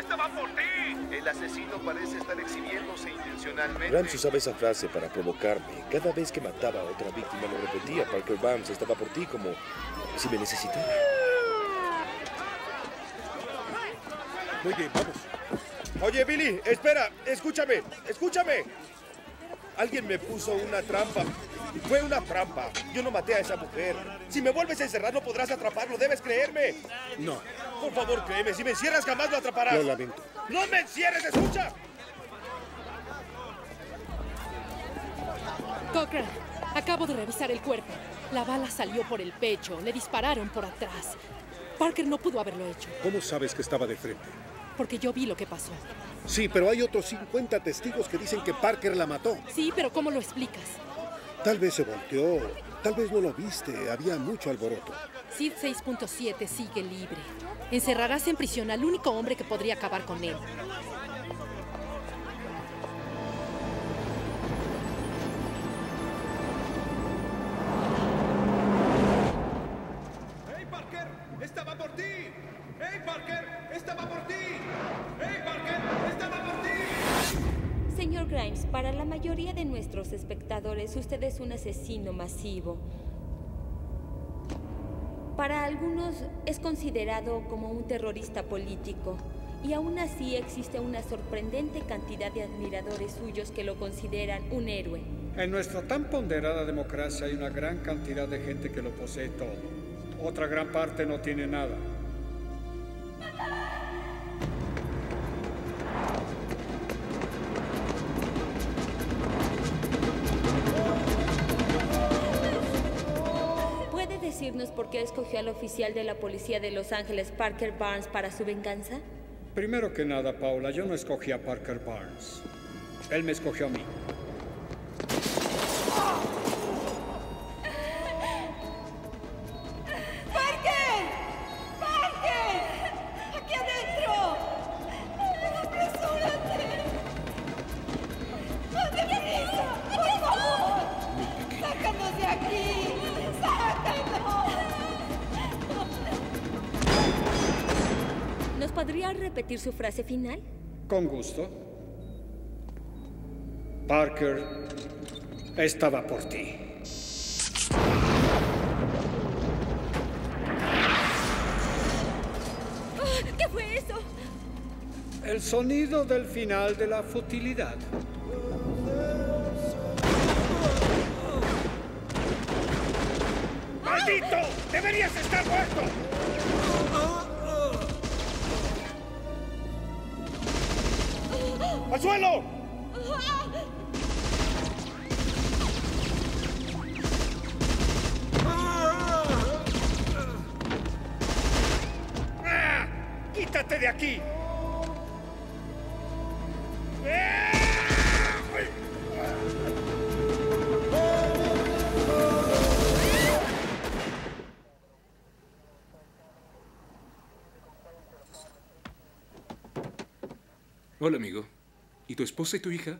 ¡Esta va por ti! El asesino parece estar exhibiéndose intencionalmente. Grimes usaba esa frase para provocarme. Cada vez que mataba a otra víctima lo repetía. Parker Grimes estaba por ti como si me necesitara. Muy bien, vamos. Oye, Billy, espera, escúchame, escúchame. Alguien me puso una trampa. Fue una trampa. Yo no maté a esa mujer. Si me vuelves a encerrar, no podrás atraparlo. Debes creerme. No. Por favor, créeme. Si me encierras, jamás lo atraparás. Lo lamento. ¡No me encierres! ¡Escucha! Cochran, acabo de revisar el cuerpo. La bala salió por el pecho. Le dispararon por atrás. Parker no pudo haberlo hecho. ¿Cómo sabes que estaba de frente? Porque yo vi lo que pasó. Sí, pero hay otros cincuenta testigos que dicen que Parker la mató. Sí, pero ¿cómo lo explicas? Tal vez se volteó, tal vez no lo viste, había mucho alboroto. S I D seis punto siete sigue libre. Encerrarás en prisión al único hombre que podría acabar con él. Usted es un asesino masivo. Para algunos es considerado como un terrorista político, y aún así existe una sorprendente cantidad de admiradores suyos que lo consideran un héroe. En nuestra tan ponderada democracia hay una gran cantidad de gente que lo posee todo. Otra gran parte no tiene nada. ¿Por qué escogió al oficial de la policía de Los Ángeles, Parker Barnes, para su venganza? Primero que nada, Paula, yo no escogí a Parker Barnes. Él me escogió a mí. ¡Parker! ¡Parker! ¡Aquí adentro! ¡Apresúrate! ¡Dónde venís! ¡Por favor! ¡Sácanos de aquí! ¿Nos podría repetir su frase final? Con gusto. Parker, estaba por ti. ¿Qué fue eso? El sonido del final de la futilidad. ¡Maldito! ¡Deberías estar muerto! ¡Al suelo! ¡Ah! ¡Quítate de aquí! Hola, amigo. ¿Y tu esposa y tu hija?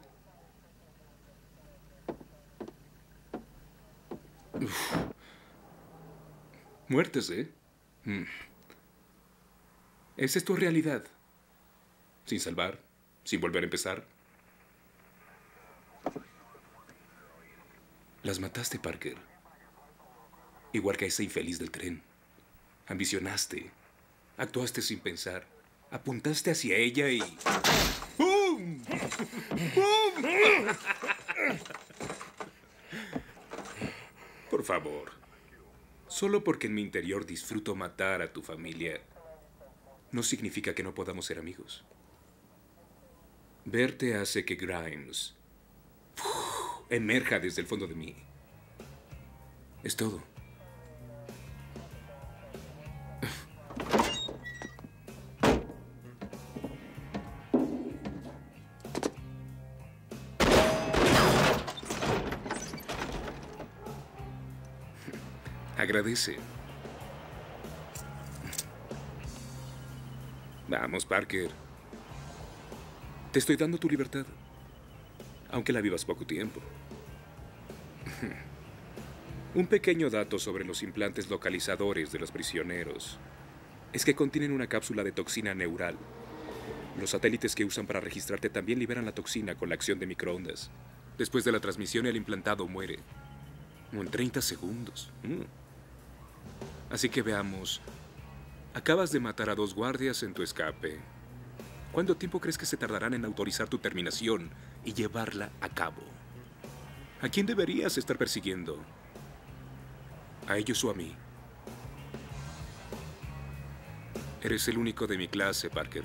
Muertes, ¿eh? Mm. ¿Es esto realidad? Sin salvar, sin volver a empezar. Las mataste, Parker. Igual que a ese infeliz del tren. Ambicionaste. Actuaste sin pensar. Apuntaste hacia ella y... ¡Bum! ¡Bum! Por favor. Solo porque en mi interior disfruto matar a tu familia, no significa que no podamos ser amigos. Verte hace que Grimes uf, emerja desde el fondo de mí. Es todo. Agradece. Vamos, Parker. Te estoy dando tu libertad, aunque la vivas poco tiempo. Un pequeño dato sobre los implantes localizadores de los prisioneros es que contienen una cápsula de toxina neural. Los satélites que usan para registrarte también liberan la toxina con la acción de microondas. Después de la transmisión, el implantado muere. En treinta segundos. Mm. Así que veamos. Acabas de matar a dos guardias en tu escape. ¿Cuánto tiempo crees que se tardarán en autorizar tu terminación y llevarla a cabo? ¿A quién deberías estar persiguiendo? ¿A ellos o a mí? Eres el único de mi clase, Parker.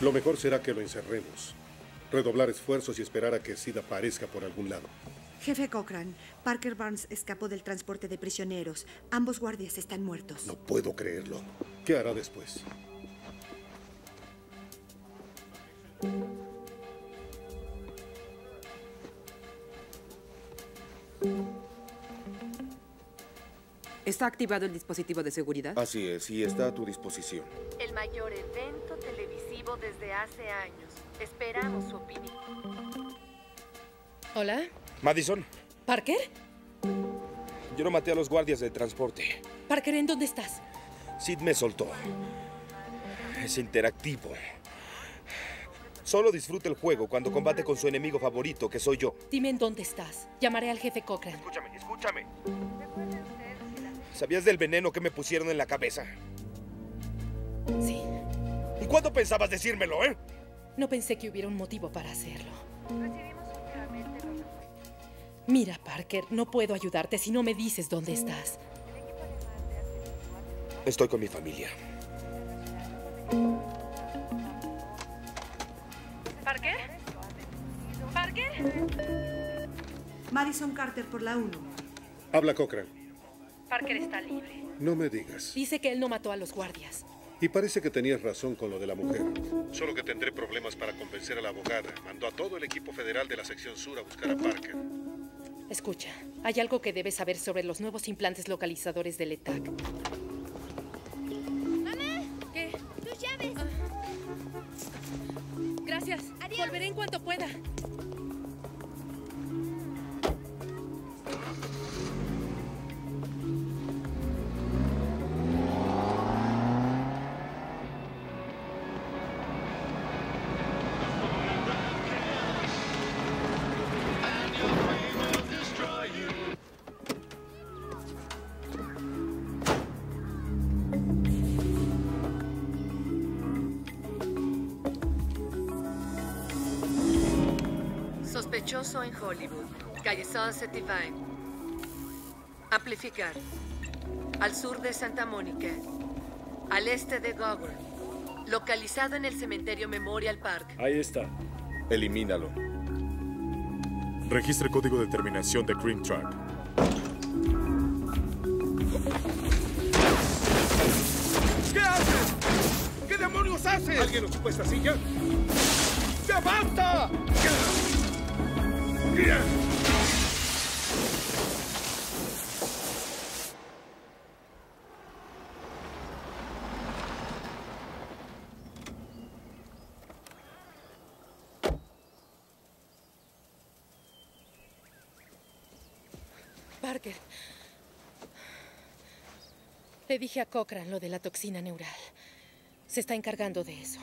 Lo mejor será que lo encerremos. Redoblar esfuerzos y esperar a que S I D aparezca por algún lado. Jefe Cochran, Parker Barnes escapó del transporte de prisioneros. Ambos guardias están muertos. No puedo creerlo. ¿Qué hará después? ¿Está activado el dispositivo de seguridad? Así es, y está a tu disposición. El mayor evento televisivo desde hace años. Esperamos su opinión. ¿Hola? Madison. ¿Parker? Yo no maté a los guardias del transporte. Parker, ¿en dónde estás? Sid me soltó. Es interactivo. Solo disfruta el juego cuando combate con su enemigo favorito, que soy yo. Dime en dónde estás. Llamaré al jefe Cochran. Escúchame, escúchame. ¿Sabías del veneno que me pusieron en la cabeza? Sí. ¿Y cuándo pensabas decírmelo, eh? No pensé que hubiera un motivo para hacerlo. Mira, Parker, no puedo ayudarte si no me dices dónde estás. Estoy con mi familia. ¿Parker? ¿Parker? Madison Carter por la uno. Habla Cochran. Parker está libre. No me digas. Dice que él no mató a los guardias. Y parece que tenías razón con lo de la mujer. Solo que tendré problemas para convencer a la abogada. Mandó a todo el equipo federal de la sección sur a buscar a Parker. Escucha, hay algo que debes saber sobre los nuevos implantes localizadores del E T A G. ¡Mamá! ¿Qué? ¡Tus llaves! Ah. Gracias. Adiós. Volveré en cuanto pueda. Sospechoso en Hollywood, calle Sunset Divine. Amplificar. Al sur de Santa Mónica, al este de Gower, localizado en el cementerio Memorial Park. Ahí está. Elimínalo. Registra el código de terminación de Cream Track. ¿Qué haces? ¿Qué demonios haces? ¿Alguien ocupa esta silla? ¡Ya basta! Parker, le dije a Cochran lo de la toxina neural. Se está encargando de eso.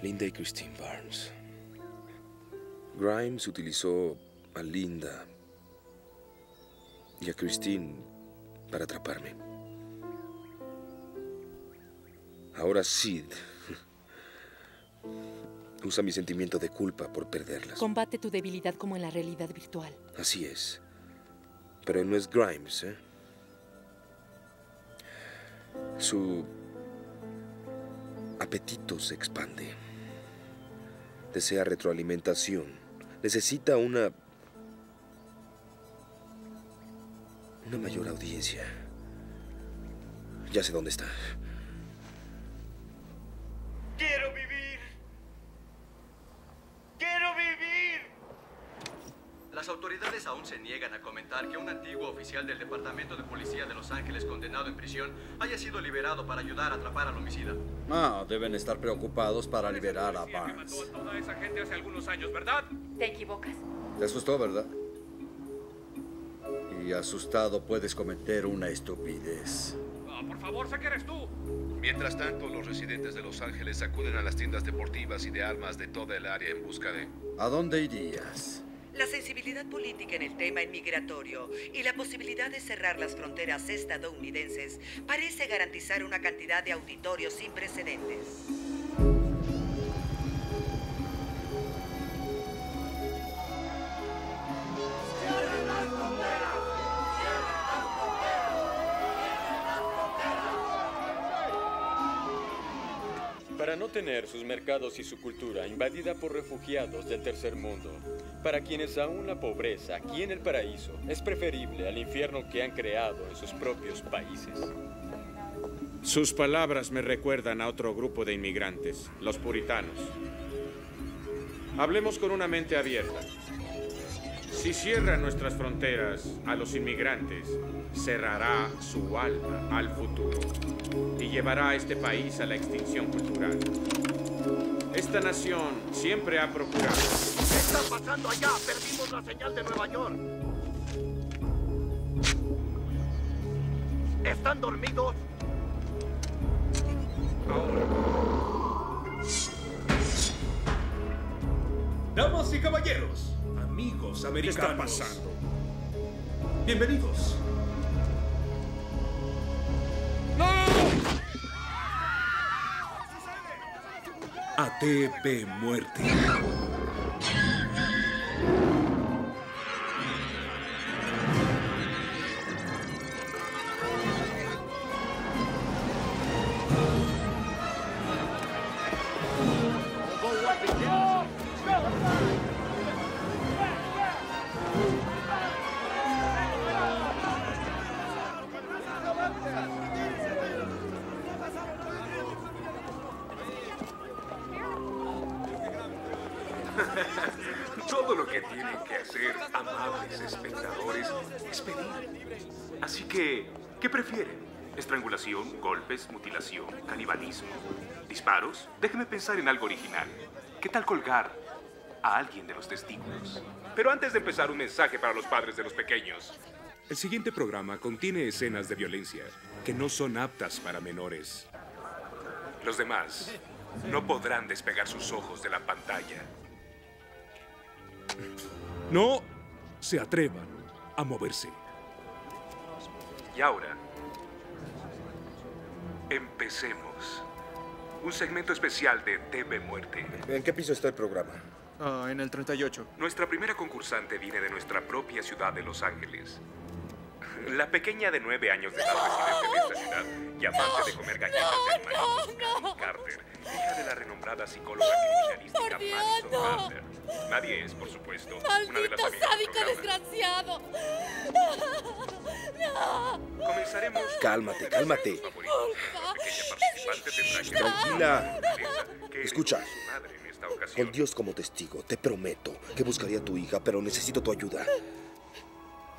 Linda y Christine Barnes. Grimes utilizó a Linda y a Christine para atraparme. Ahora Sid usa mi sentimiento de culpa por perderlas. Combate tu debilidad como en la realidad virtual. Así es. Pero él no es Grimes, ¿eh? Su apetito se expande. Desea retroalimentación. Necesita una... una mayor audiencia. Ya sé dónde está. Quiero vivir. Las autoridades aún se niegan a comentar que un antiguo oficial del Departamento de Policía de Los Ángeles condenado en prisión haya sido liberado para ayudar a atrapar al homicida. Ah, deben estar preocupados para liberar a Barnes. Mató a toda esa gente hace algunos años, ¿verdad? Te equivocas. Te asustó, ¿verdad? Y asustado puedes cometer una estupidez. Ah, por favor, sé que eres tú. Mientras tanto, los residentes de Los Ángeles acuden a las tiendas deportivas y de armas de toda el área en busca de... ¿A dónde irías? La sensibilidad política en el tema inmigratorio y la posibilidad de cerrar las fronteras estadounidenses parece garantizar una cantidad de auditorios sin precedentes. Para no tener sus mercados y su cultura invadida por refugiados del tercer mundo, para quienes aún la pobreza aquí en el paraíso es preferible al infierno que han creado en sus propios países. Sus palabras me recuerdan a otro grupo de inmigrantes, los puritanos. Hablemos con una mente abierta. Si cierran nuestras fronteras a los inmigrantes, cerrará su alma al futuro y llevará a este país a la extinción cultural. Esta nación siempre ha procurado... ¿Qué está pasando allá? Perdimos la señal de Nueva York. ¿Están dormidos? Damas y caballeros, amigos americanos. ¿Qué está pasando? Bienvenidos. ¡No! A T V Muerte. Todo lo que tienen que hacer, amables espectadores, es pedir. Así que, ¿qué prefieren? ¿Estrangulación, golpes, mutilación, canibalismo, disparos? Déjenme pensar en algo original. ¿Qué tal colgar a alguien de los testículos? Pero antes de empezar, un mensaje para los padres de los pequeños. El siguiente programa contiene escenas de violencia que no son aptas para menores. Los demás no podrán despegar sus ojos de la pantalla. No se atrevan a moverse. Y ahora, empecemos. Un segmento especial de T V Muerte. ¿En qué piso está el programa? Ah, en el treinta y ocho. Nuestra primera concursante viene de nuestra propia ciudad de Los Ángeles. La pequeña de nueve años de edad, no, residente de esta ciudad y amante no, de comer galletas no, de animalitos, no, no. Carter, hija de la renombrada psicóloga no, criminalística Dios, Madison no. Carter. Nadie es, por supuesto, maldito una de las amigas sádico del desgraciado. No, no. Comenzaremos... Cálmate, cálmate. Tranquila. Escucha. Con Dios como testigo, te prometo que buscaré a tu hija, pero necesito tu ayuda.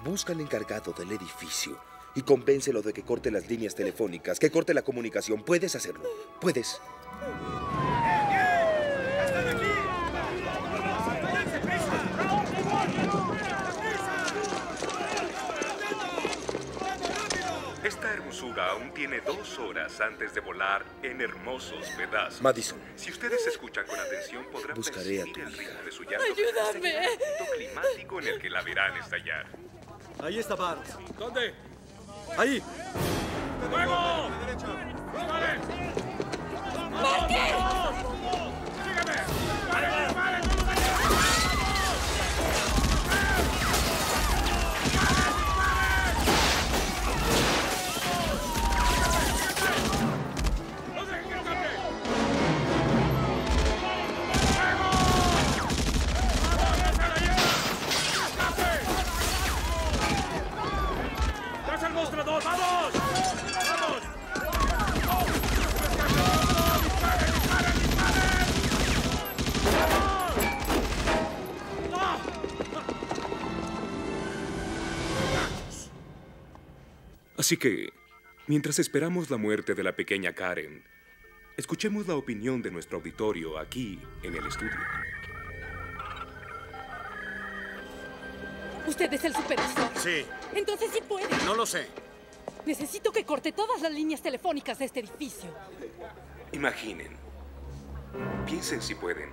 Busca al encargado del edificio y convéncelo de que corte las líneas telefónicas, que corte la comunicación. Puedes hacerlo. Puedes. Esta hermosura aún tiene dos horas antes de volar en hermosos pedazos. Madison. Si ustedes escuchan con atención, podrán buscaré percibir a tu el ritmo de su llanto. ¡Ayúdame! El momento climático en el que la verán estallar. Ahí está Barnes. ¿Dónde? ¡Ahí! ¡Fuego! ¡Vale! ¡Sígame! ¡Vale! ¡Vamos! ¡Vamos! ¡Vamos! ¡Disparen, disparen, disparen! ¡Vamos! Así que, mientras esperamos la muerte de la pequeña Karen, escuchemos la opinión de nuestro auditorio aquí en el estudio. ¿Usted es el supervisor? Sí. Entonces sí puede. No lo sé. Necesito que corte todas las líneas telefónicas de este edificio. Imaginen. Piensen si pueden.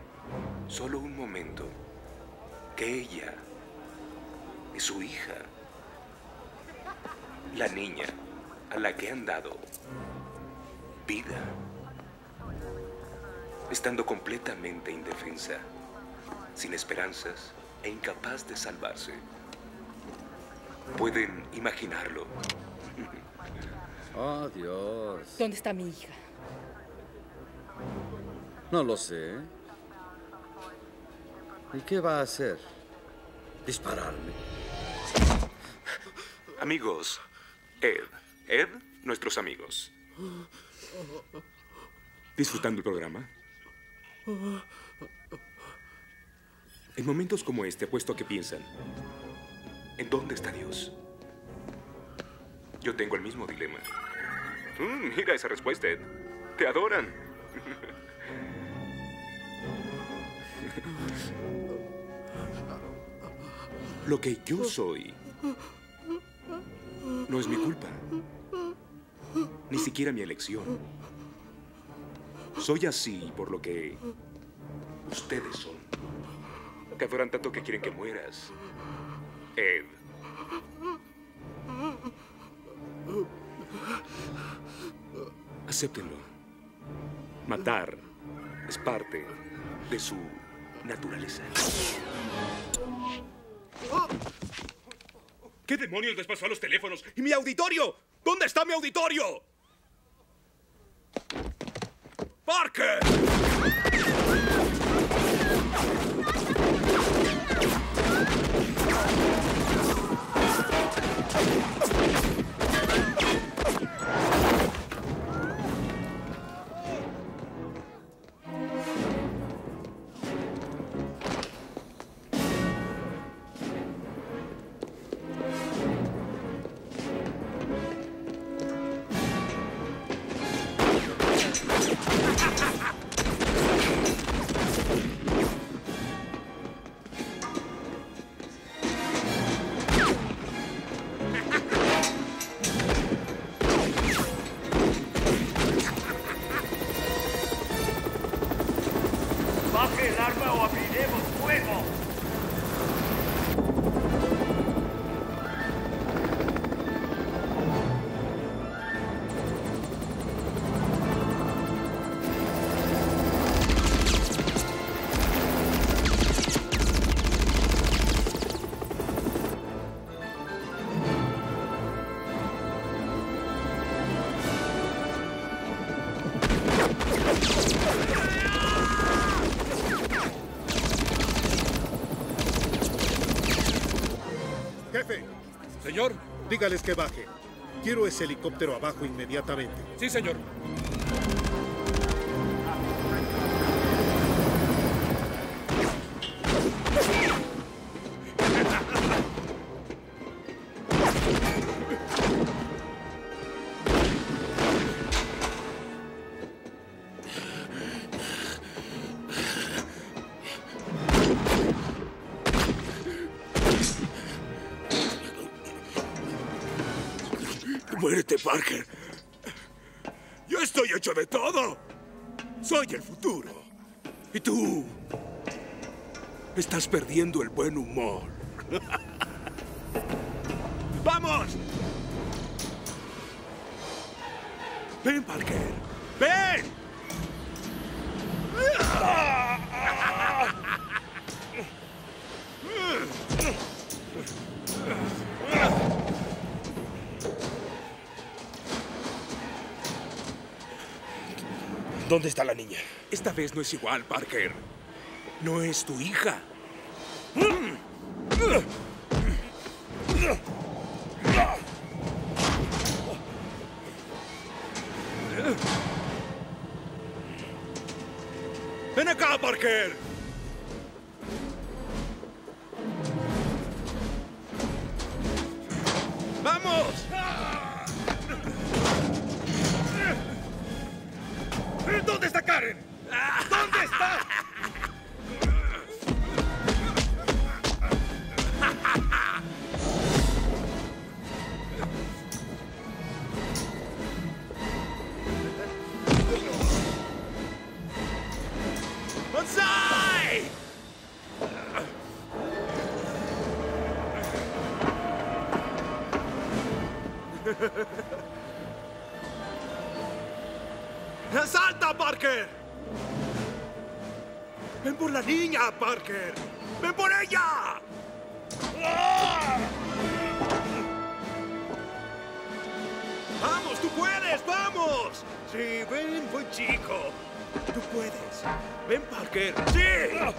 Solo un momento. Que ella es su hija. La niña a la que han dado vida. Estando completamente indefensa, sin esperanzas e incapaz de salvarse. ¿Pueden imaginarlo? Oh, Dios. ¿Dónde está mi hija? No lo sé. ¿Y qué va a hacer? ¿Dispararme? Amigos. Ed. Ed, nuestros amigos. ¿Disfrutando el programa? En momentos como este, apuesto a que piensan... ¿En dónde está Dios? Yo tengo el mismo dilema. Mm, mira esa respuesta, Ed. Te adoran. Lo que yo soy no es mi culpa. Ni siquiera mi elección. Soy así por lo que ustedes son. Te adoran tanto que quieren que mueras. Ed. Acéptenlo. Matar es parte de su naturaleza. ¿Qué demonios les pasó a los teléfonos? ¡Y mi auditorio! ¿Dónde está mi auditorio? ¡Parker! Señor, dígales que baje. Quiero ese helicóptero abajo inmediatamente. Sí, señor. Muérete, Parker. Yo estoy hecho de todo. Soy el futuro. Y tú... estás perdiendo el buen humor. ¡Vamos! Ven, Parker. ¡Ven! ¿Dónde está la niña? Esta vez no es igual, Parker. No es tu hija. ¡Ven acá, Parker! ¡Vamos! ¿Dónde está Karen? ¿Dónde está? ¡Bonsai! ¡Salta, Parker! ¡Ven por la niña, Parker! ¡Ven por ella! ¡Vamos, tú puedes! ¡Vamos! Sí, ven, buen chico. Tú puedes. Ven, Parker. ¡Sí!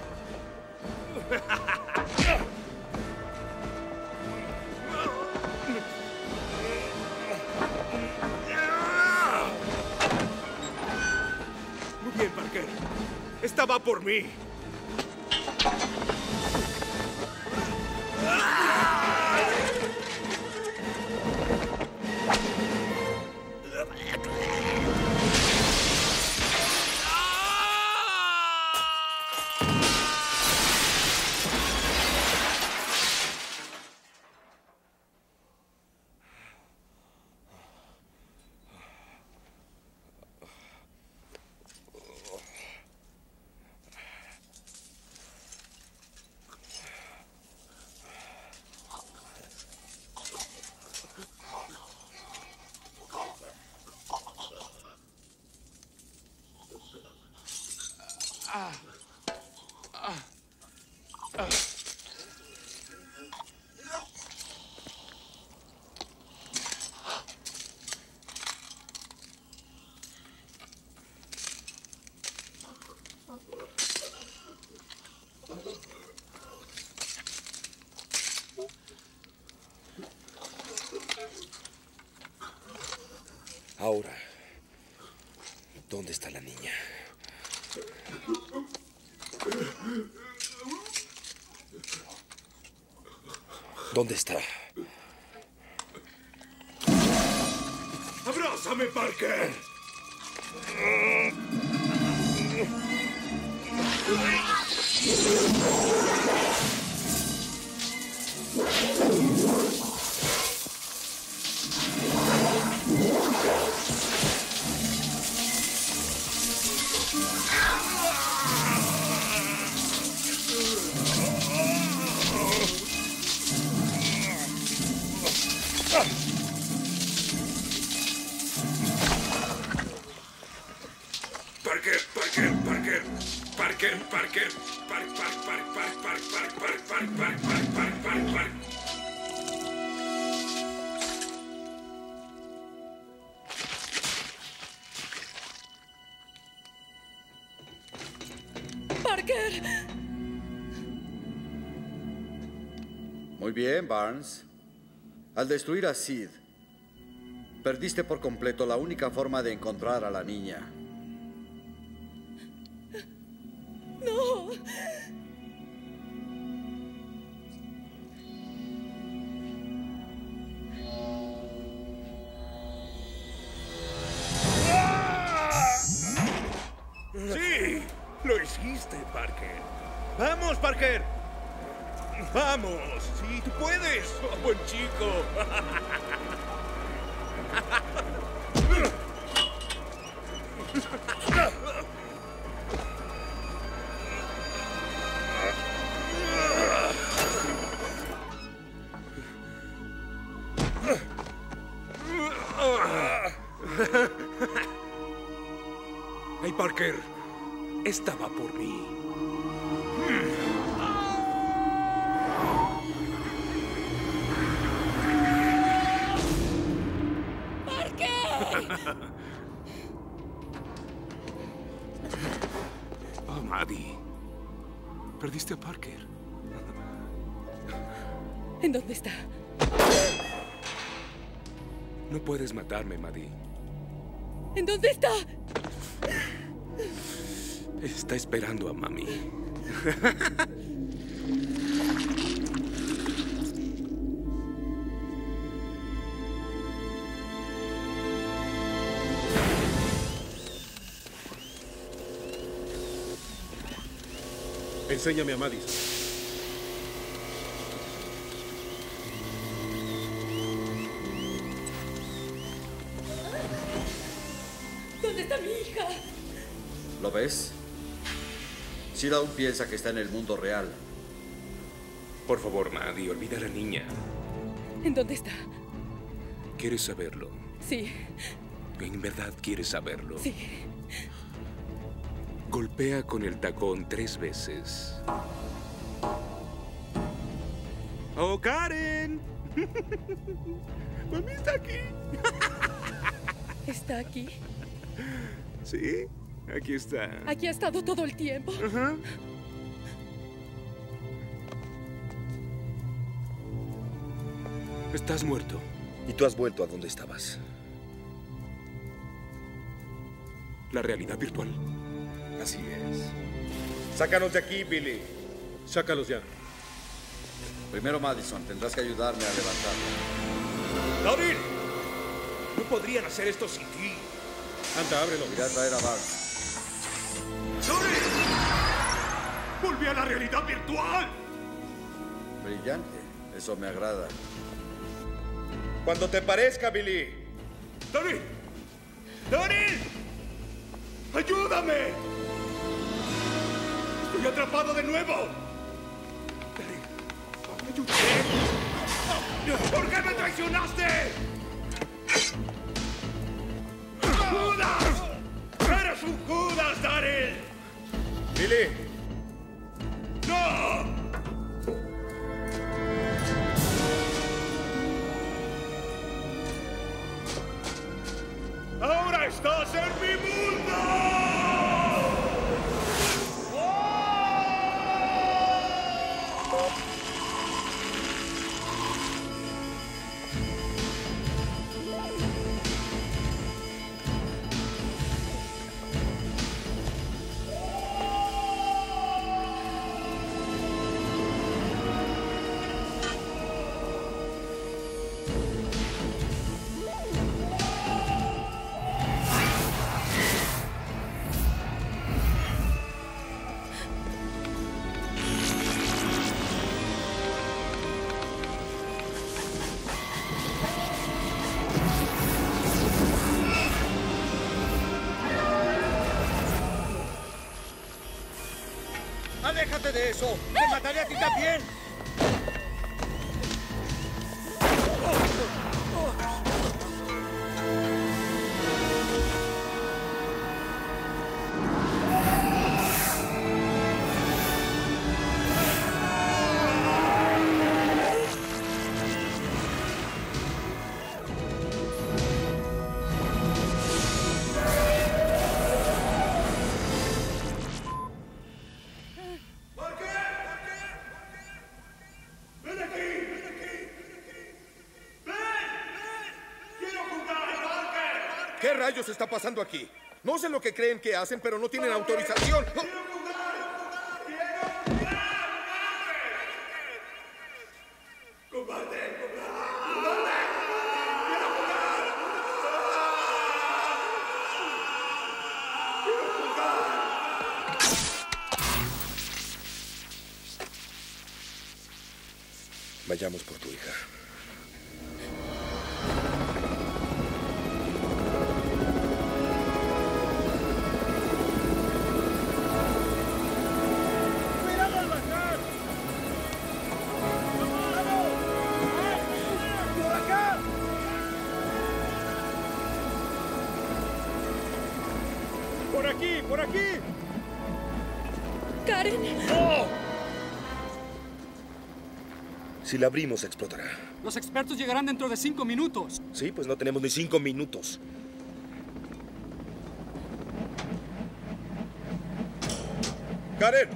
Bien, Parker. Esta va por mí. Ahora, ¿dónde está la niña? ¿Dónde está? ¡Abrázame, Parker! Muy bien, Barnes. Al destruir a Sid, perdiste por completo la única forma de encontrar a la niña. ¡No! ¡Sí! ¡Lo hiciste, Parker! ¡Vamos, Parker! ¡Vamos! ¡Sí, tú puedes! ¡Oh, buen chico! Hey, Parker, esta va por mí. Oh, Maddie. Perdiste a Parker. ¿En dónde está? No puedes matarme, Maddie. ¿En dónde está? Está esperando a mami. Enséñame a Madison. ¿Dónde está mi hija? ¿Lo ves? Sheila aún piensa que está en el mundo real. Por favor, Maddie, olvida a la niña. ¿En dónde está? ¿Quieres saberlo? Sí. ¿En verdad quieres saberlo? Sí. Golpea con el tacón tres veces. ¡Oh, Karen! ¡Mami está aquí! ¿Está aquí? Sí, aquí está. Aquí ha estado todo el tiempo. Ajá. Estás muerto. Y tú has vuelto a donde estabas. La realidad virtual. Así es. ¡Sácanos de aquí, Billy! ¡Sácalos ya! Primero, Madison, tendrás que ayudarme a levantarlo. ¡Daryl! No podrían hacer esto sin ti. Anda, ábrelo. Irá a traer a Barnes. ¡Daryl! ¡Volví a la realidad virtual! Brillante. Eso me agrada. Cuando te parezca, Billy. ¡Daryl! ¡Daryl! ¡Ayúdame! ¡Estoy atrapado de nuevo! ¿Por qué me traicionaste? ¡Judas! ¡Eres un Judas, Daryl! ¡Billy! ¡No! ¡Ahora estás en mi mundo! ¡Déjate de eso! ¡Te mataré a ti también! ¿Qué rayos está pasando aquí? No sé lo que creen que hacen, pero no tienen autorización. ¡No! Vayamos por tu hija. Si la abrimos, explotará. Los expertos llegarán dentro de cinco minutos. Sí, pues no tenemos ni cinco minutos. ¡Karen!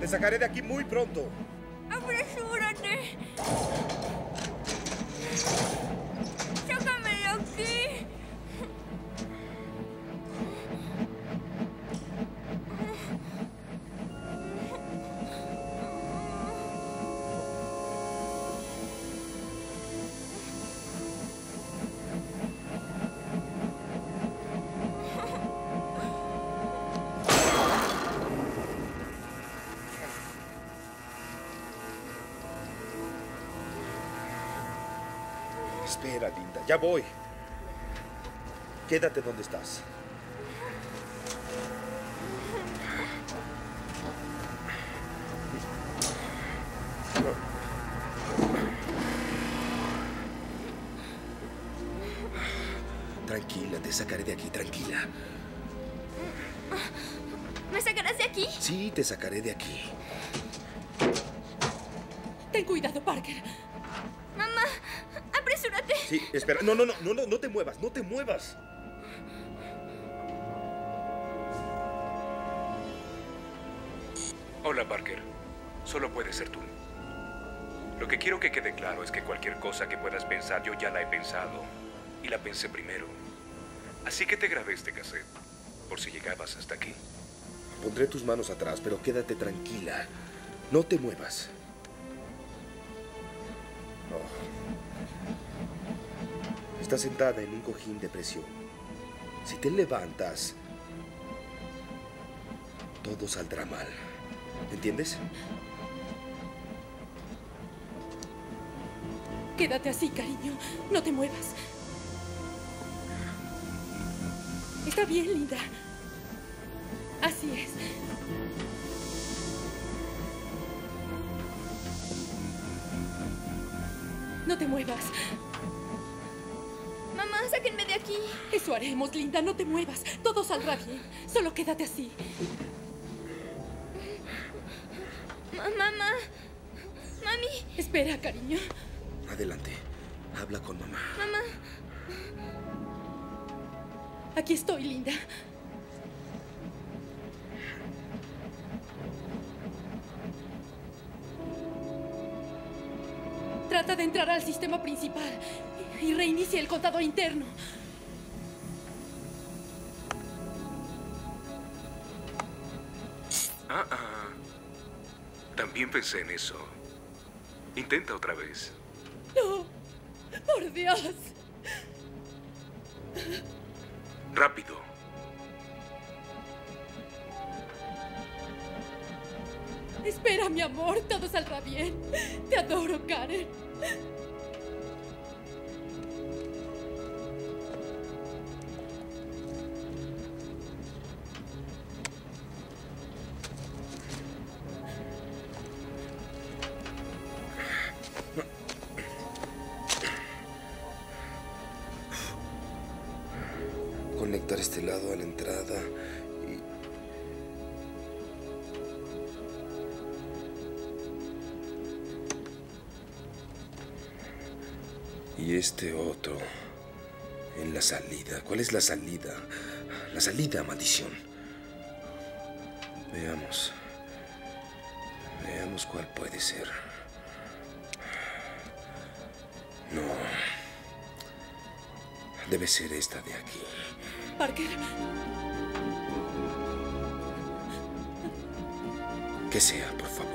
Te sacaré de aquí muy pronto. ¡Apresúrate! ¡Sácame de aquí! Espera, linda. Ya voy. Quédate donde estás. Tranquila, te sacaré de aquí. Tranquila. ¿Me sacarás de aquí? Sí, te sacaré de aquí. Ten cuidado, Parker. Mamá. ¡Apresúrate! Sí, espera. No, no, no, no, no, no te muevas, no te muevas. Hola, Parker. Solo puedes ser tú. Lo que quiero que quede claro es que cualquier cosa que puedas pensar, yo ya la he pensado. Y la pensé primero. Así que te grabé este cassette, por si llegabas hasta aquí. Pondré tus manos atrás, pero quédate tranquila. No te muevas. Oh. Está sentada en un cojín de presión. Si te levantas, todo saldrá mal. ¿Entiendes? Quédate así, cariño. No te muevas. Está bien, linda. Así es. No te muevas. Mamá, sáquenme de aquí. Eso haremos, linda. No te muevas. Todo saldrá bien. Solo quédate así. Mamá. Mami. Espera, cariño. Adelante. Habla con mamá. Mamá. Aquí estoy, linda. Trata de entrar al sistema principal. Y reinicie el contador interno. Ah, ah. También pensé en eso. Intenta otra vez. No. Por Dios. Rápido. Espera, mi amor. Todo saldrá bien. Te adoro, Karen. Conectar este lado a la entrada y... Y este otro en la salida. ¿Cuál es la salida? La salida, maldición. Veamos. Veamos cuál puede ser. No. Debe ser esta de aquí. Parker. Que sea, por favor.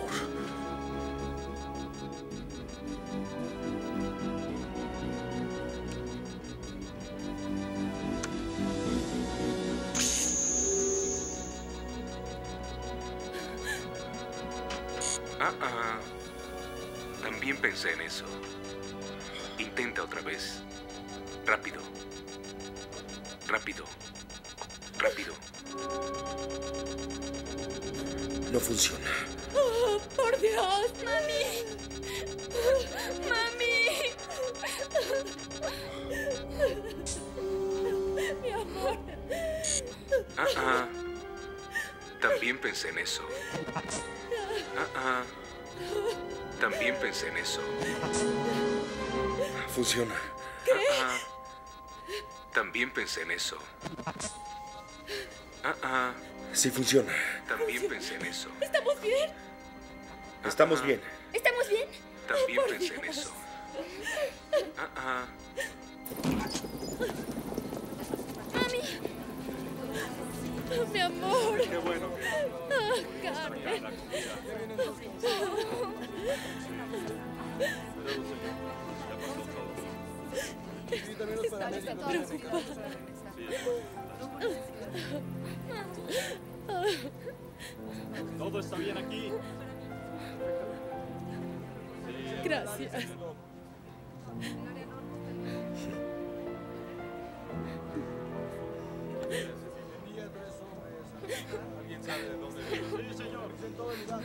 Ah, ah. También pensé en eso. Intenta otra vez. Rápido. Rápido. Rápido. No funciona. Oh, por Dios. Mami. Mami. Mi amor. Ah, ah. También pensé en eso. Ah, ah. También pensé en eso. Funciona. ¿Qué? Ah, ah. También pensé en eso. Ah, ah. Sí funciona. También funciona. Pensé en eso. ¿Estamos bien? Estamos ah, bien. ¿Estamos bien? También oh, pensé Dios. En eso. Ah, ah. Mami. Oh, mi amor. Qué bueno. Ah, Carmen. Estaba preocupada. Todo está bien aquí. Gracias. ¿Alguien sabe de dónde viene? Sí, señor. Es en todo el lugar.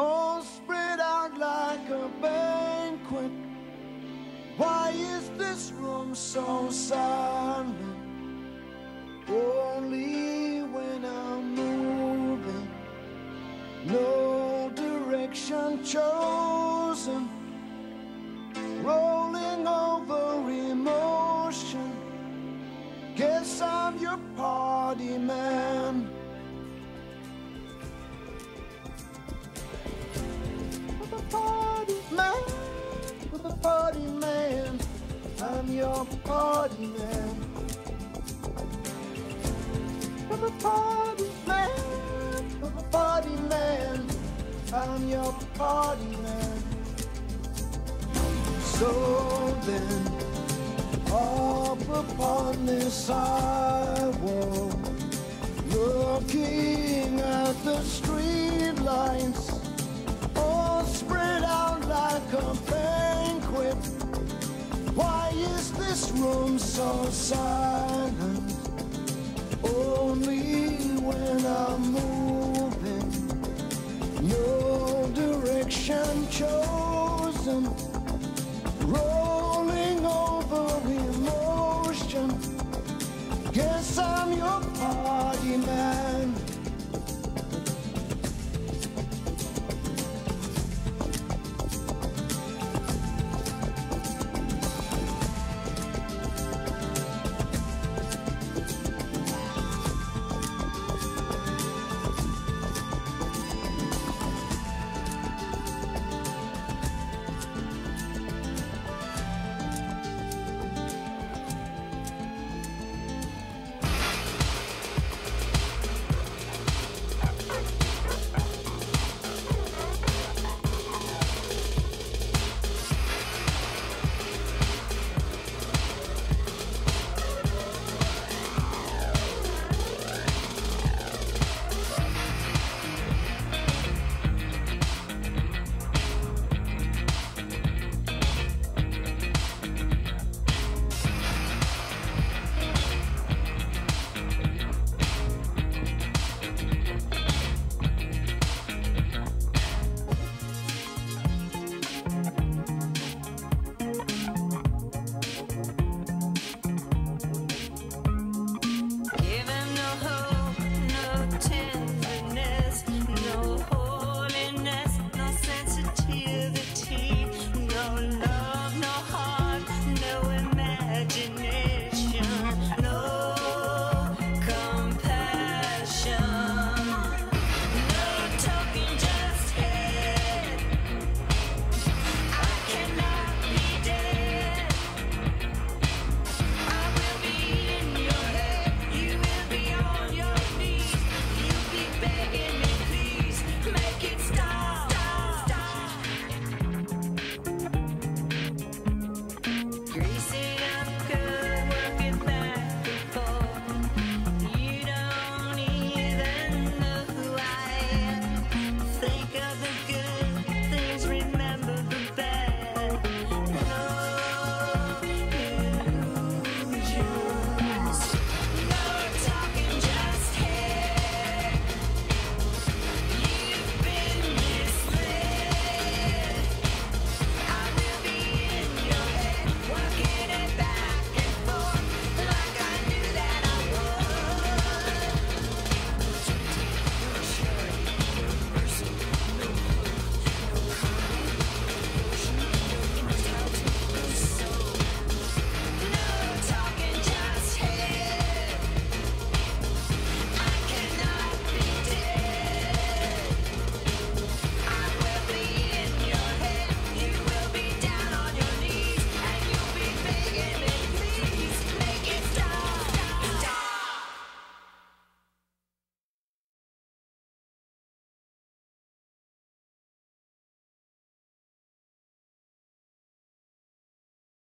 All spread out like a banquet. so sorry.